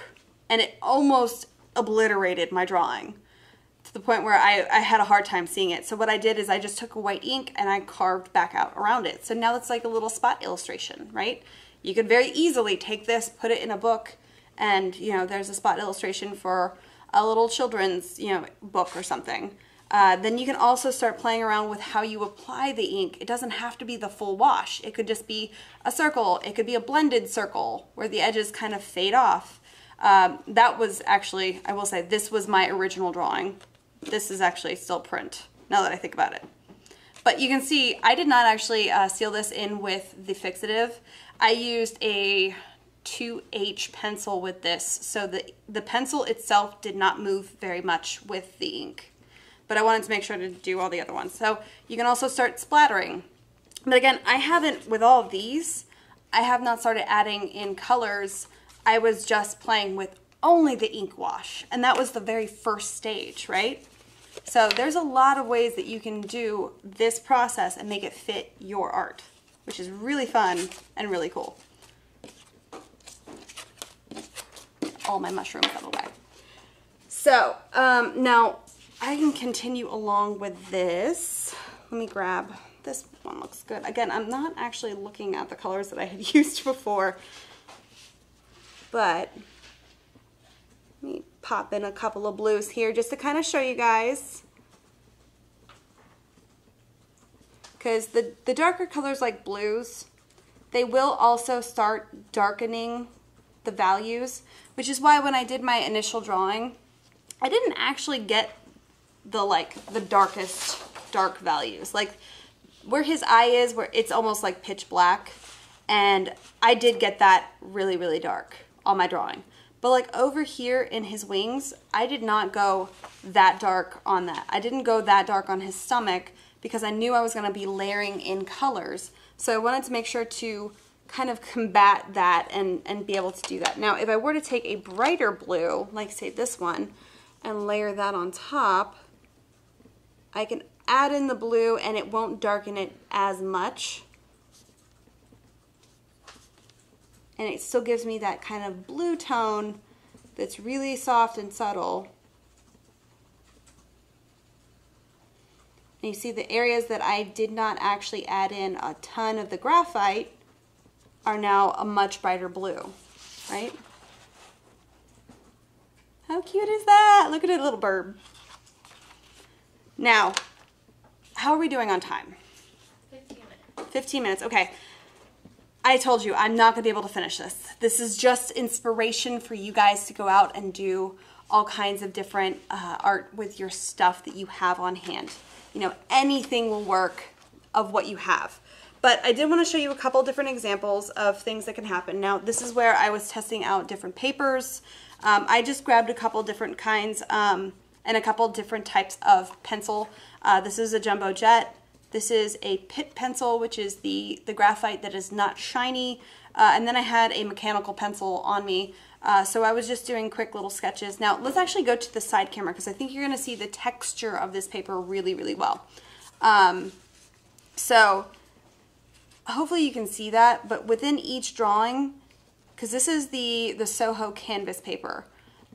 and it almost obliterated my drawing to the point where I, I had a hard time seeing it. So what I did is I just took a white ink and I carved back out around it. So now it's like a little spot illustration, right? You could very easily take this, put it in a book, and you know, there's a spot illustration for a little children's, you know, book or something. Uh, then you can also start playing around with how you apply the ink. It doesn't have to be the full wash. It could just be a circle. It could be a blended circle where the edges kind of fade off. Um, that was actually, I will say, this was my original drawing. This is actually still print, now that I think about it. But you can see, I did not actually uh, seal this in with the fixative. I used a two H pencil with this, so the, the pencil itself did not move very much with the ink. But I wanted to make sure to do all the other ones. So you can also start splattering. But again, I haven't, with all of these, I have not started adding in colors. I was just playing with only the ink wash, and that was the very first stage, right? So there's a lot of ways that you can do this process and make it fit your art, which is really fun and really cool. All my mushrooms out of the way. So um, now I can continue along with this. Let me grab, this one looks good. Again, I'm not actually looking at the colors that I had used before, but let me pop in a couple of blues here just to kind of show you guys. Because the, the darker colors like blues, they will also start darkening the values, which is why when I did my initial drawing, I didn't actually get the like the darkest dark values. Like where his eye is, where it's almost like pitch black, and I did get that really, really dark on my drawing. But like over here in his wings, I did not go that dark on that. I didn't go that dark on his stomach because I knew I was gonna be layering in colors. So I wanted to make sure to kind of combat that and, and be able to do that. Now, if I were to take a brighter blue, like say this one, and layer that on top, I can add in the blue and it won't darken it as much. And it still gives me that kind of blue tone that's really soft and subtle. And you see the areas that I did not actually add in a ton of the graphite are now a much brighter blue, right? How cute is that? Look at it, little bird. Now, how are we doing on time? fifteen minutes. fifteen minutes, okay. I told you, I'm not gonna be able to finish this. This is just inspiration for you guys to go out and do all kinds of different uh, art with your stuff that you have on hand. You know, anything will work of what you have. But I did wanna show you a couple different examples of things that can happen. Now, this is where I was testing out different papers. Um, I just grabbed a couple different kinds um, and a couple different types of pencil. Uh, this is a Jumbo Jet. This is a Pitt pencil, which is the, the graphite that is not shiny. Uh, and then I had a mechanical pencil on me. Uh, so I was just doing quick little sketches. Now let's actually go to the side camera because I think you're gonna see the texture of this paper really, really well. Um, so hopefully you can see that, but within each drawing, because this is the, the SoHo canvas paper,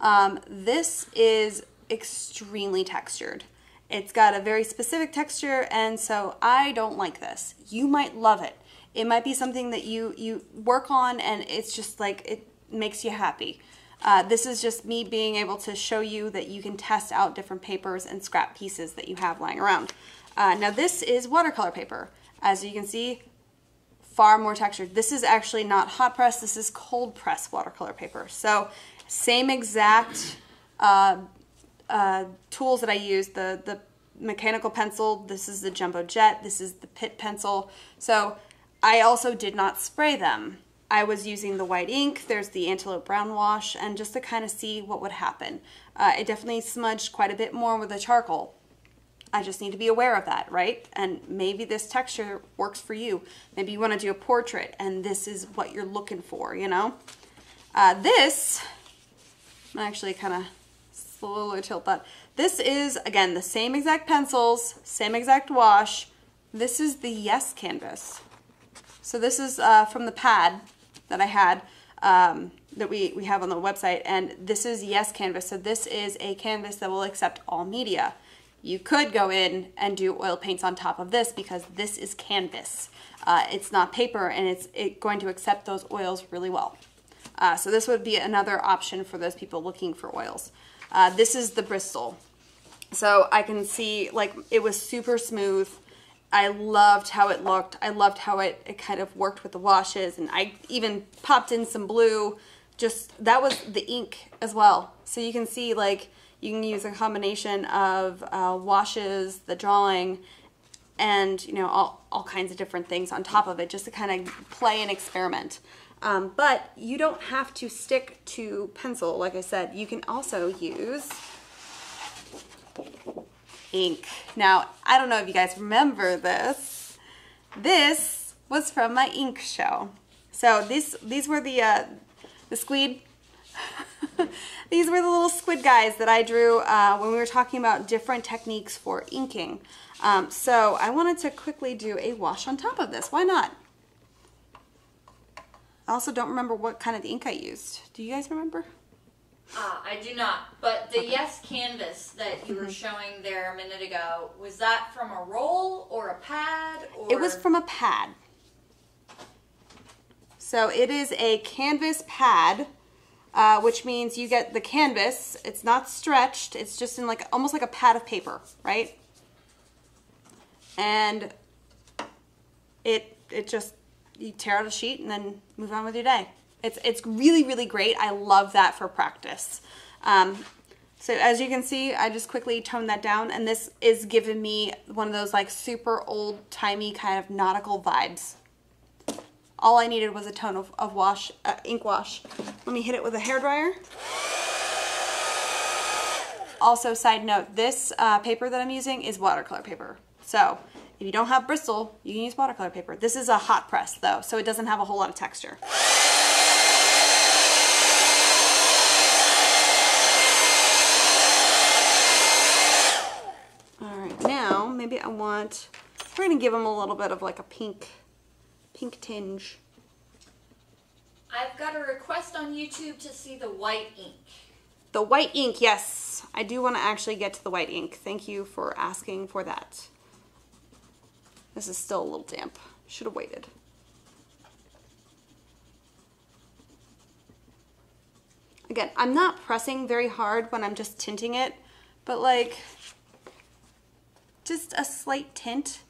um, this is extremely textured. It's got a very specific texture, and so I don't like this. You might love it. It might be something that you, you work on and it's just like, it makes you happy. Uh, this is just me being able to show you that you can test out different papers and scrap pieces that you have lying around. Uh, now this is watercolor paper. As you can see, far more textured. This is actually not hot press, this is cold press watercolor paper. So same exact uh, uh, tools that I use, the, the mechanical pencil, this is the Jumbo Jet, this is the Pitt pencil. So I also did not spray them. I was using the white ink, there's the Antelope Brown wash, and just to kind of see what would happen. Uh, it definitely smudged quite a bit more with the charcoal. I just need to be aware of that, right? And maybe this texture works for you. Maybe you want to do a portrait and this is what you're looking for, you know? Uh, this, I'm actually kind of slowly tilt that. This is, again, the same exact pencils, same exact wash. This is the Yes Canvas. So this is uh, from the pad that I had um, that we, we have on the website, and this is Yes Canvas. So this is a canvas that will accept all media. You could go in and do oil paints on top of this because this is canvas. Uh, it's not paper, and it's it going to accept those oils really well. Uh, so this would be another option for those people looking for oils. Uh, this is the Bristol. So I can see, like, it was super smooth. I loved how it looked. I loved how it, it kind of worked with the washes, and I even popped in some blue. Just, that was the ink as well. So you can see, like, you can use a combination of uh, washes, the drawing, and, you know, all, all kinds of different things on top of it, just to kind of play and experiment. Um, but you don't have to stick to pencil. Like I said, you can also use ink. Now, I don't know if you guys remember this. This was from my ink show. So these, these were the, uh, the squid. These were the little squid guys that I drew uh, when we were talking about different techniques for inking. Um, so I wanted to quickly do a wash on top of this. Why not? I also don't remember what kind of ink I used. Do you guys remember? Uh, I do not. But the okay. Yes Canvas that you were showing there a minute ago, was that from a roll or a pad? Or... It was from a pad. So it is a canvas pad. Uh, which means you get the canvas, it's not stretched, it's just in like almost like a pad of paper, right? And it it just, you tear out a sheet and then move on with your day. It's, it's really, really great. I love that for practice. Um, so as you can see, I just quickly toned that down, and this is giving me one of those like super old-timey kind of nautical vibes. All I needed was a ton of, of wash, uh, ink wash. Let me hit it with a hairdryer. Also, side note, this uh, paper that I'm using is watercolor paper. So if you don't have Bristol, you can use watercolor paper. This is a hot press though, so it doesn't have a whole lot of texture. All right, now maybe I want, we're gonna give them a little bit of like a pink, pink tinge. I've got a request on YouTube to see the white ink. The white ink, yes. I do want to actually get to the white ink. Thank you for asking for that. This is still a little damp. Should have waited. Again, I'm not pressing very hard when I'm just tinting it, but like just a slight tint.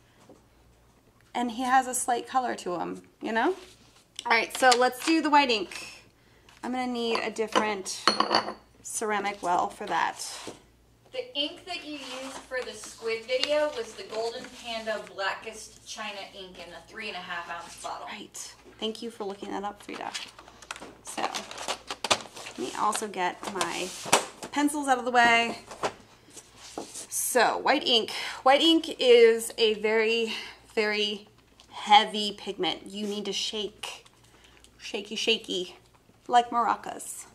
And he has a slight color to him, you know? All right, so let's do the white ink. I'm gonna need a different ceramic well for that. The ink that you used for the squid video was the Golden Panda Blackest China ink in a three and a half ounce bottle. Right, thank you for looking that up, Frida. So, let me also get my pencils out of the way. So, white ink. White ink is a very, very heavy pigment. You need to shake, shaky, shaky, like maracas.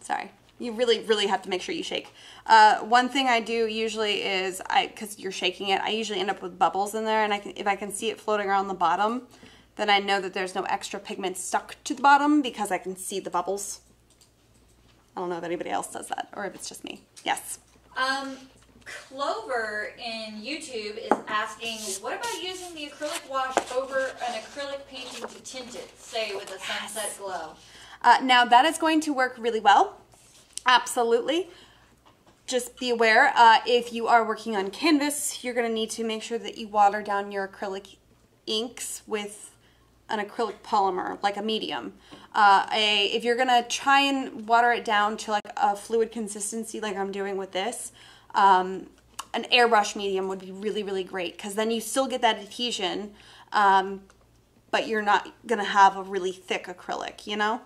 Sorry, you really, really have to make sure you shake. Uh, one thing I do usually is, I, because you're shaking it, I usually end up with bubbles in there, and I can, if I can see it floating around the bottom, then I know that there's no extra pigment stuck to the bottom because I can see the bubbles. I don't know if anybody else does that, or if it's just me. Yes. Um. Clover in YouTube is asking, what about using the acrylic wash over an acrylic painting to tint it, say with a sunset glow? Uh, now that is going to work really well, absolutely. Just be aware, uh, if you are working on canvas, you're going to need to make sure that you water down your acrylic inks with an acrylic polymer, like a medium. Uh, a, if you're going to try and water it down to like a fluid consistency like I'm doing with this, um, an airbrush medium would be really, really great, because then you still get that adhesion, um, but you're not going to have a really thick acrylic, you know?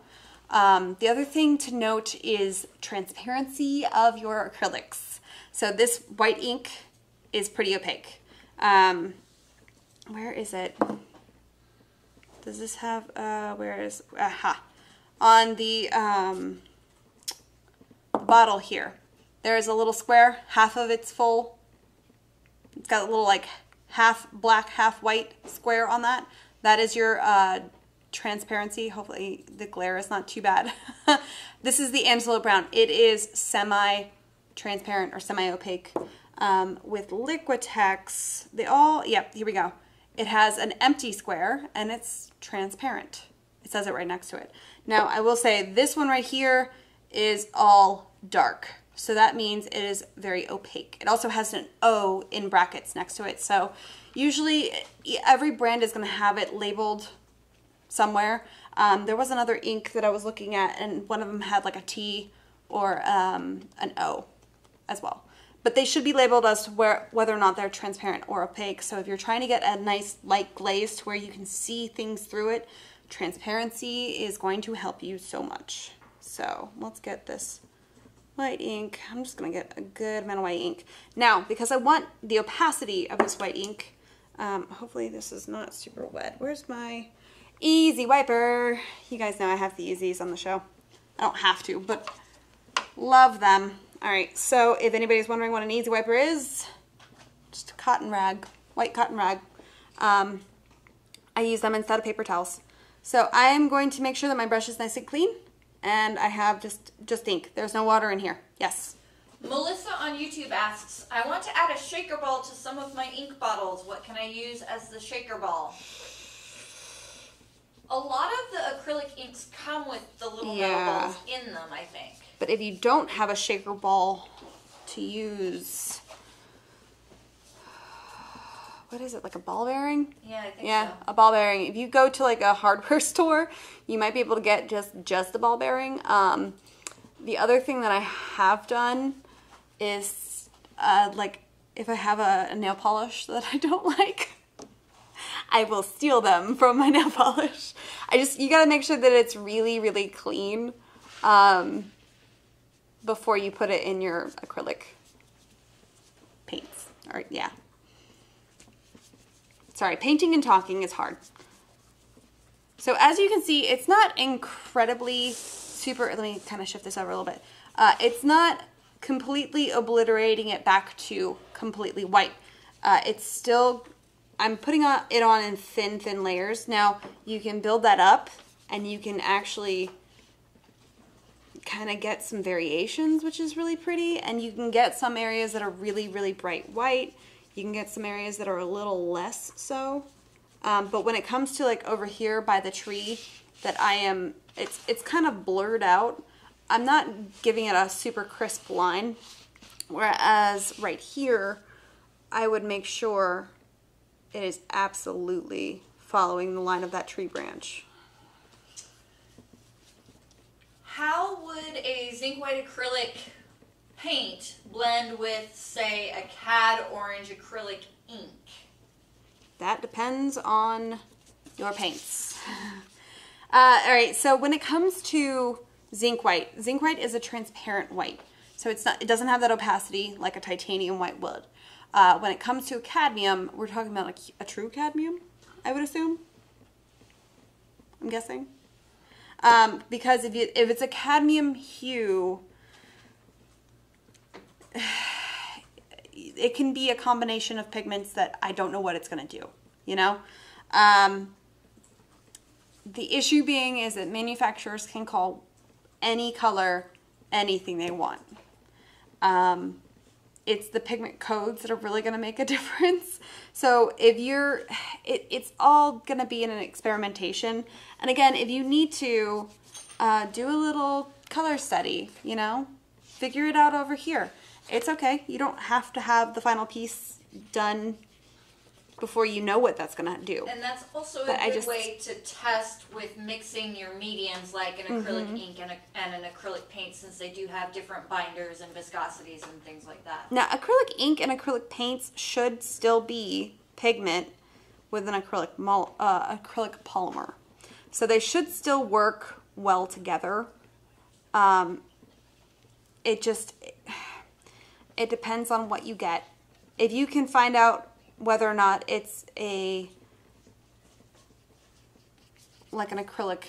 Um, the other thing to note is transparency of your acrylics. So this white ink is pretty opaque. Um, where is it? Does this have, uh, where is, aha. On the, um, the bottle here, there is a little square, half of it's full. It's got a little like half black, half white square on that. That is your, uh, transparency. Hopefully the glare is not too bad. This is the Antelope Brown. It is semi-transparent or semi-opaque um, with Liquitex. They all, yep, here we go. It has an empty square and it's transparent. It says it right next to it. Now I will say this one right here is all dark. So that means it is very opaque. It also has an O in brackets next to it. So usually every brand is going to have it labeled somewhere. Um, there was another ink that I was looking at and one of them had like a T or um, an O as well. But they should be labeled as to where, whether or not they're transparent or opaque. So if you're trying to get a nice light glaze to where you can see things through it, transparency is going to help you so much. So let's get this white ink. I'm just going to get a good amount of white ink. Now, because I want the opacity of this white ink, um, hopefully this is not super wet. Where's my... easy wiper. You guys know I have the Yeezys on the show. I don't have to, but love them. All right, so if anybody's wondering what an easy wiper is, just a cotton rag, white cotton rag. Um, I use them instead of paper towels. So I am going to make sure that my brush is nice and clean, and I have just, just ink. There's no water in here. Yes. Melissa on YouTube asks, I want to add a shaker ball to some of my ink bottles. What can I use as the shaker ball? A lot of the acrylic inks come with the little yeah. balls in them, I think. But if you don't have a shaker ball to use, what is it, like a ball bearing? Yeah, I think yeah, so. Yeah, a ball bearing. If you go to like a hardware store, you might be able to get just, just the ball bearing. Um, the other thing that I have done is uh, like if I have a, a nail polish that I don't like, I will steal them from my nail polish. I just, you gotta make sure that it's really, really clean um, before you put it in your acrylic paints. All right, yeah. Sorry, painting and talking is hard. So as you can see, it's not incredibly super, let me kind of shift this over a little bit. Uh, it's not completely obliterating it back to completely white. Uh, it's still, I'm putting it on in thin, thin layers. Now, you can build that up and you can actually kind of get some variations, which is really pretty. And you can get some areas that are really, really bright white. You can get some areas that are a little less so. Um, but when it comes to like over here by the tree that I am, it's, it's kind of blurred out. I'm not giving it a super crisp line. Whereas right here, I would make sure it is absolutely following the line of that tree branch. How would a zinc white acrylic paint blend with, say, a cad orange acrylic ink? That depends on your paints. uh, all right, so when it comes to zinc white, zinc white is a transparent white. So it's not, it doesn't have that opacity like a titanium white would. Uh, when it comes to cadmium, we're talking about like a true cadmium, I would assume. I'm guessing. Um, because if, you, if it's a cadmium hue, it can be a combination of pigments that I don't know what it's going to do, you know? Um, the issue being is that manufacturers can call any color anything they want. Um... It's the pigment codes that are really going to make a difference. So if you're, it, it's all going to be in an experimentation. And again, if you need to uh, do a little color study, you know, figure it out over here. It's okay. You don't have to have the final piece done before you know what that's going to do. And that's also but a good just, way to test with mixing your mediums like an acrylic mm-hmm. ink and, a, and an acrylic paint, since they do have different binders and viscosities and things like that. Now, acrylic ink and acrylic paints should still be pigment with an acrylic, uh, acrylic polymer. So they should still work well together. Um, it just, it depends on what you get. If you can find out whether or not it's a, like an acrylic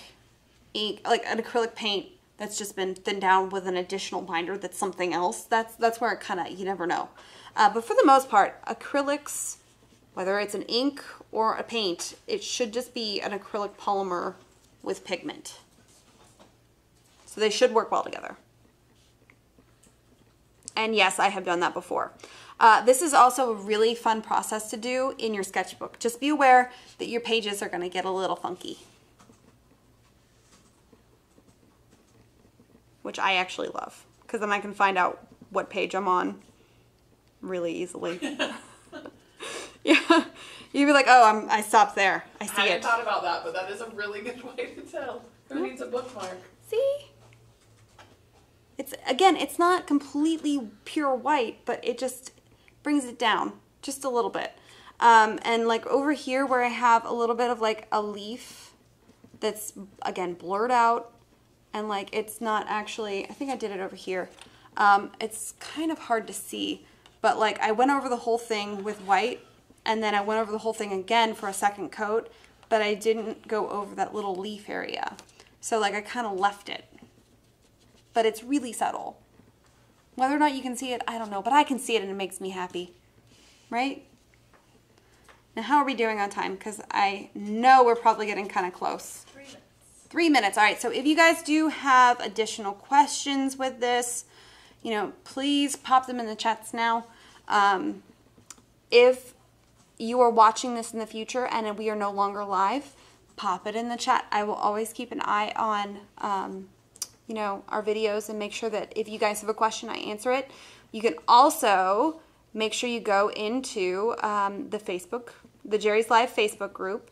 ink, like an acrylic paint that's just been thinned down with an additional binder that's something else, that's, that's where it kind of, you never know. Uh, but for the most part, acrylics, whether it's an ink or a paint, it should just be an acrylic polymer with pigment. So they should work well together. And yes, I have done that before. Uh, this is also a really fun process to do in your sketchbook. Just be aware that your pages are going to get a little funky, which I actually love, because then I can find out what page I'm on really easily. Yeah, you'd be like, oh, I'm, I stopped there. I see it. I hadn't thought about that, but that is a really good way to tell. Who needs a bookmark? See? It's, again, it's not completely pure white, but it just brings it down just a little bit. Um, and like over here where I have a little bit of like a leaf that's, again, blurred out. And like it's not actually, I think I did it over here. Um, it's kind of hard to see, but like I went over the whole thing with white, and then I went over the whole thing again for a second coat, but I didn't go over that little leaf area. So like I kind of left it. But it's really subtle. Whether or not you can see it, I don't know, but I can see it and it makes me happy, right? Now, how are we doing on time? Because I know we're probably getting kind of close. Three minutes. Three minutes, all right. So if you guys do have additional questions with this, you know, please pop them in the chats now. Um, if you are watching this in the future and we are no longer live, pop it in the chat. I will always keep an eye on um, you know, our videos and make sure that if you guys have a question, I answer it. You can also make sure you go into um, the Facebook, the Jerry's Live Facebook group.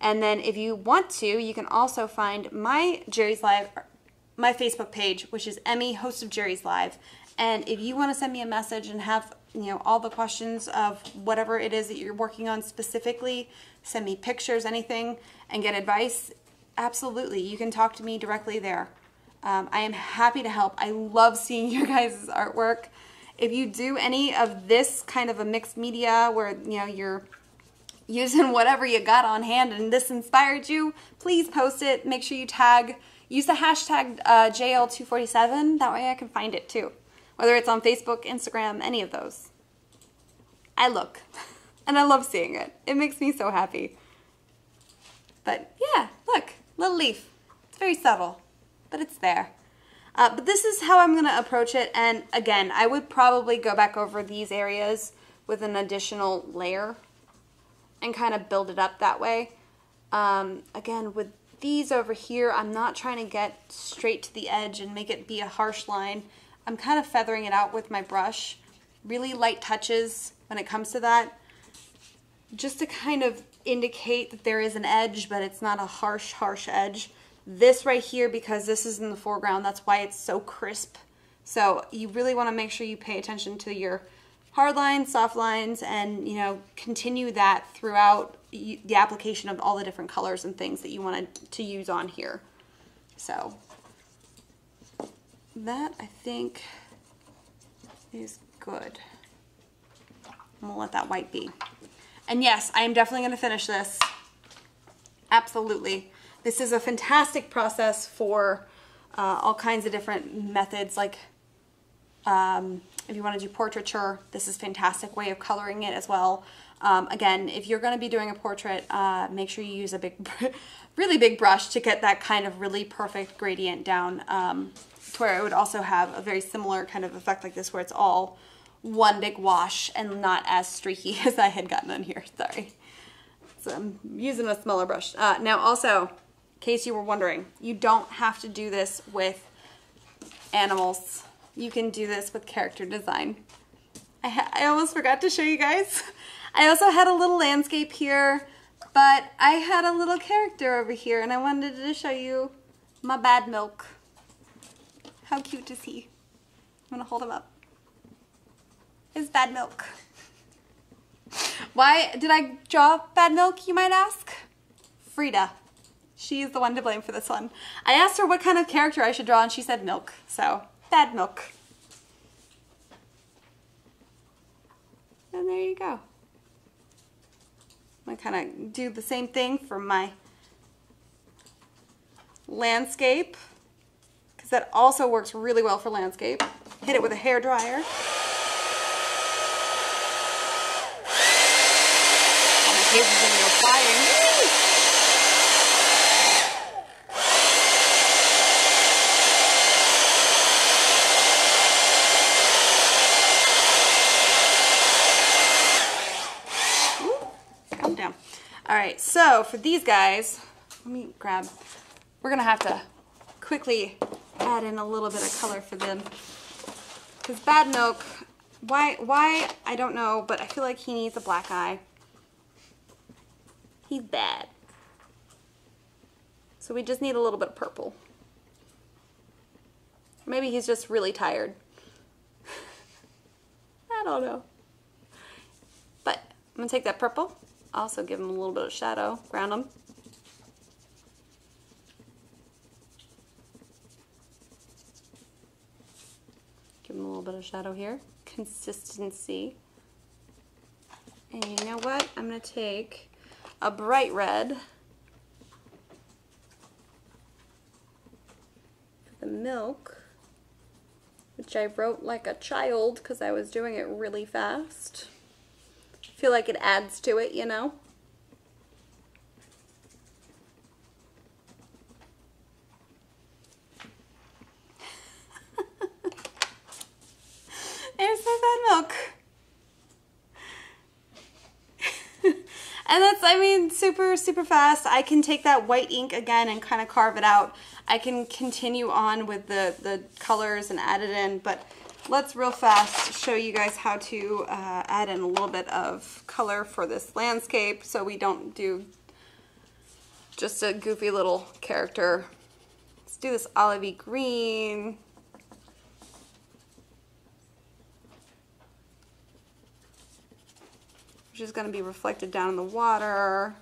And then if you want to, you can also find my Jerry's Live, my Facebook page, which is Emmy, host of Jerry's Live. And if you want to send me a message and have, you know, all the questions of whatever it is that you're working on specifically, send me pictures, anything, and get advice, absolutely. You can talk to me directly there. Um, I am happy to help. I love seeing your guys' artwork. If you do any of this kind of a mixed media where, you know, you're using whatever you got on hand and this inspired you, please post it. Make sure you tag, use the hashtag uh, J L two forty-seven. That way I can find it too. Whether it's on Facebook, Instagram, any of those. I look and I love seeing it. It makes me so happy. But yeah, look, little leaf. It's very subtle, but it's there. Uh, but this is how I'm gonna approach it. And again, I would probably go back over these areas with an additional layer and kind of build it up that way. Um, again, with these over here, I'm not trying to get straight to the edge and make it be a harsh line. I'm kind of feathering it out with my brush. Really light touches when it comes to that, just to kind of indicate that there is an edge, but it's not a harsh, harsh edge. This right here, because this is in the foreground, that's why it's so crisp. So you really want to make sure you pay attention to your hard lines, soft lines, and, you know, continue that throughout the application of all the different colors and things that you wanted to use on here. So that, I think, is good. I'm gonna let that white be. And yes, I am definitely gonna finish this. Absolutely. This is a fantastic process for uh, all kinds of different methods. Like um, if you want to do portraiture, this is a fantastic way of coloring it as well. Um, again, if you're going to be doing a portrait, uh, make sure you use a big, really big brush to get that kind of really perfect gradient down, um, to where it would also have a very similar kind of effect like this, where it's all one big wash and not as streaky as I had gotten on here. Sorry. So I'm using a smaller brush. Uh, now also, in case you were wondering. You don't have to do this with animals. You can do this with character design. I, ha I almost forgot to show you guys. I also had a little landscape here, but I had a little character over here and I wanted to show you my bad milk. How cute is he? I'm gonna hold him up. It's bad milk. Why did I draw bad milk, you might ask? Frida. She is the one to blame for this one. I asked her what kind of character I should draw and she said milk, so bad milk. And there you go. I'm gonna kind of do the same thing for my landscape, because that also works really well for landscape. Hit it with a hairdryer. This is when you're applying. Calm down. All right, so for these guys, let me grab, we're gonna have to quickly add in a little bit of color for them. Because bad milk, why, why, I don't know, but I feel like he needs a black eye. He's bad. So we just need a little bit of purple. Maybe he's just really tired. I don't know. But I'm gonna take that purple, also give him a little bit of shadow, ground him. Give him a little bit of shadow here. Consistency. And you know what? I'm gonna take a bright red for the milk, which I wrote like a child because I was doing it really fast. I feel like it adds to it, you know? There's that milk. And that's, I mean, super, super fast. I can take that white ink again and kind of carve it out. I can continue on with the, the colors and add it in, but let's real fast show you guys how to uh, add in a little bit of color for this landscape so we don't do just a goofy little character. Let's do this olivey green. Which is going to be reflected down in the water.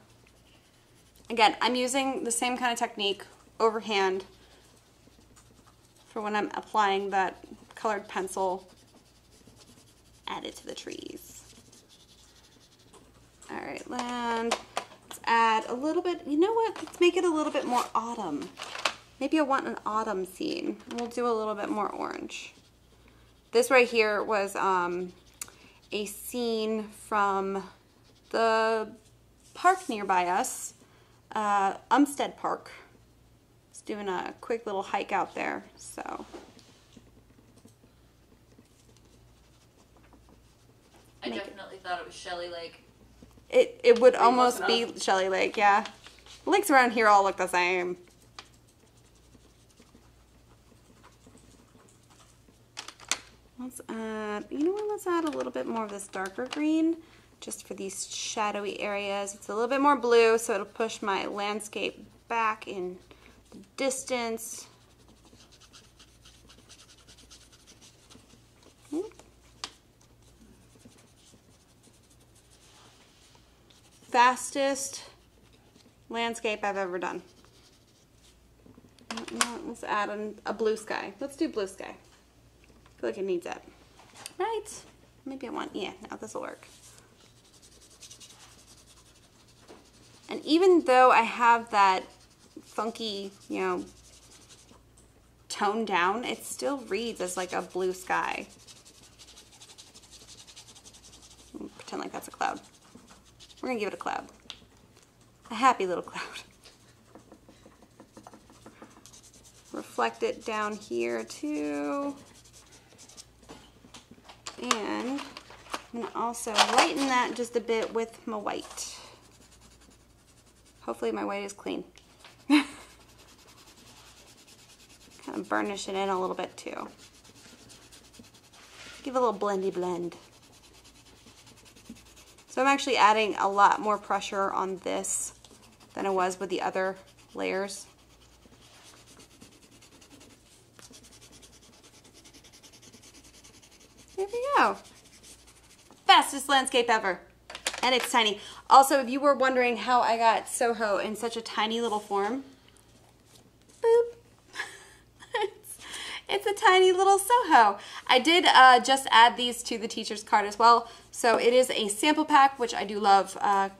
Again, I'm using the same kind of technique overhand for when I'm applying that colored pencil added to the trees. All right, land. Let's add a little bit. You know what? Let's make it a little bit more autumn. Maybe I want an autumn scene. We'll do a little bit more orange. This right here was um, a scene from the park nearby us, uh, Umstead Park. Just doing a quick little hike out there, so. I Make definitely it. thought it was Shelly Lake. It, it would Pretty almost be Shelly Lake, yeah. The lakes around here all look the same. Let's add, you know what, let's add a little bit more of this darker green just for these shadowy areas. It's a little bit more blue, so it'll push my landscape back in the distance. Fastest landscape I've ever done. Let's add a blue sky. Let's do blue sky. I feel like it needs that. Right? Maybe I want, yeah, now this will work. And even though I have that funky, you know, tone down, it still reads as like a blue sky. Pretend like that's a cloud. We're gonna give it a cloud. A happy little cloud. Reflect it down here too. And I'm gonna also lighten that just a bit with my white. Hopefully my white is clean. Kind of burnish it in a little bit too. Give it a little blendy blend. So I'm actually adding a lot more pressure on this than I was with the other layers. There we go. Fastest landscape ever. And it's tiny. Also, if you were wondering how I got SoHo in such a tiny little form, boop. it's, it's a tiny little SoHo. I did uh, just add these to the teacher's card as well. So it is a sample pack, which I do love. Uh,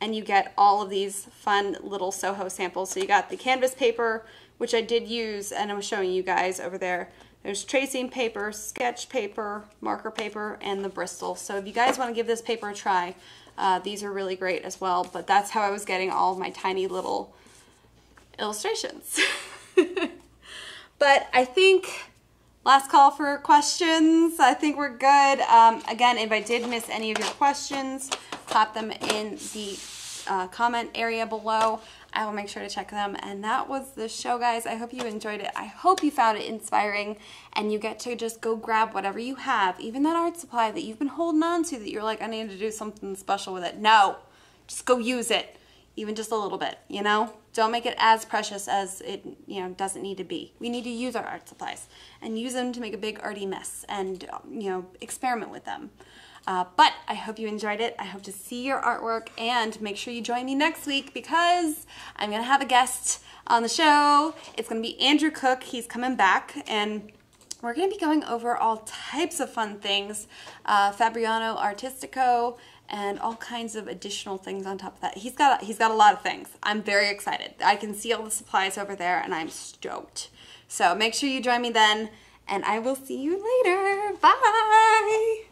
and you get all of these fun little SoHo samples. So you got the canvas paper, which I did use, and I was showing you guys over there. There's tracing paper, sketch paper, marker paper, and the Bristol. So if you guys want to give this paper a try, uh, these are really great as well. But that's how I was getting all of my tiny little illustrations. But I think last call for questions. I think we're good. Um, again, if I did miss any of your questions, pop them in the uh, comment area below. I will make sure to check them. And that was the show, guys. I hope you enjoyed it. I hope you found it inspiring, and you get to just go grab whatever you have, even that art supply that you've been holding on to that you're like, I need to do something special with it. No, just go use it, even just a little bit, you know? Don't make it as precious as it, you know, doesn't need to be. We need to use our art supplies and use them to make a big arty mess and, you know, experiment with them. Uh, but I hope you enjoyed it. I hope to see your artwork, and make sure you join me next week because I'm going to have a guest on the show. It's going to be Andrew Cook. He's coming back, and we're going to be going over all types of fun things, uh, Fabriano Artistico, and all kinds of additional things on top of that. He's got, he's got a lot of things. I'm very excited. I can see all the supplies over there, and I'm stoked. So make sure you join me then, and I will see you later. Bye!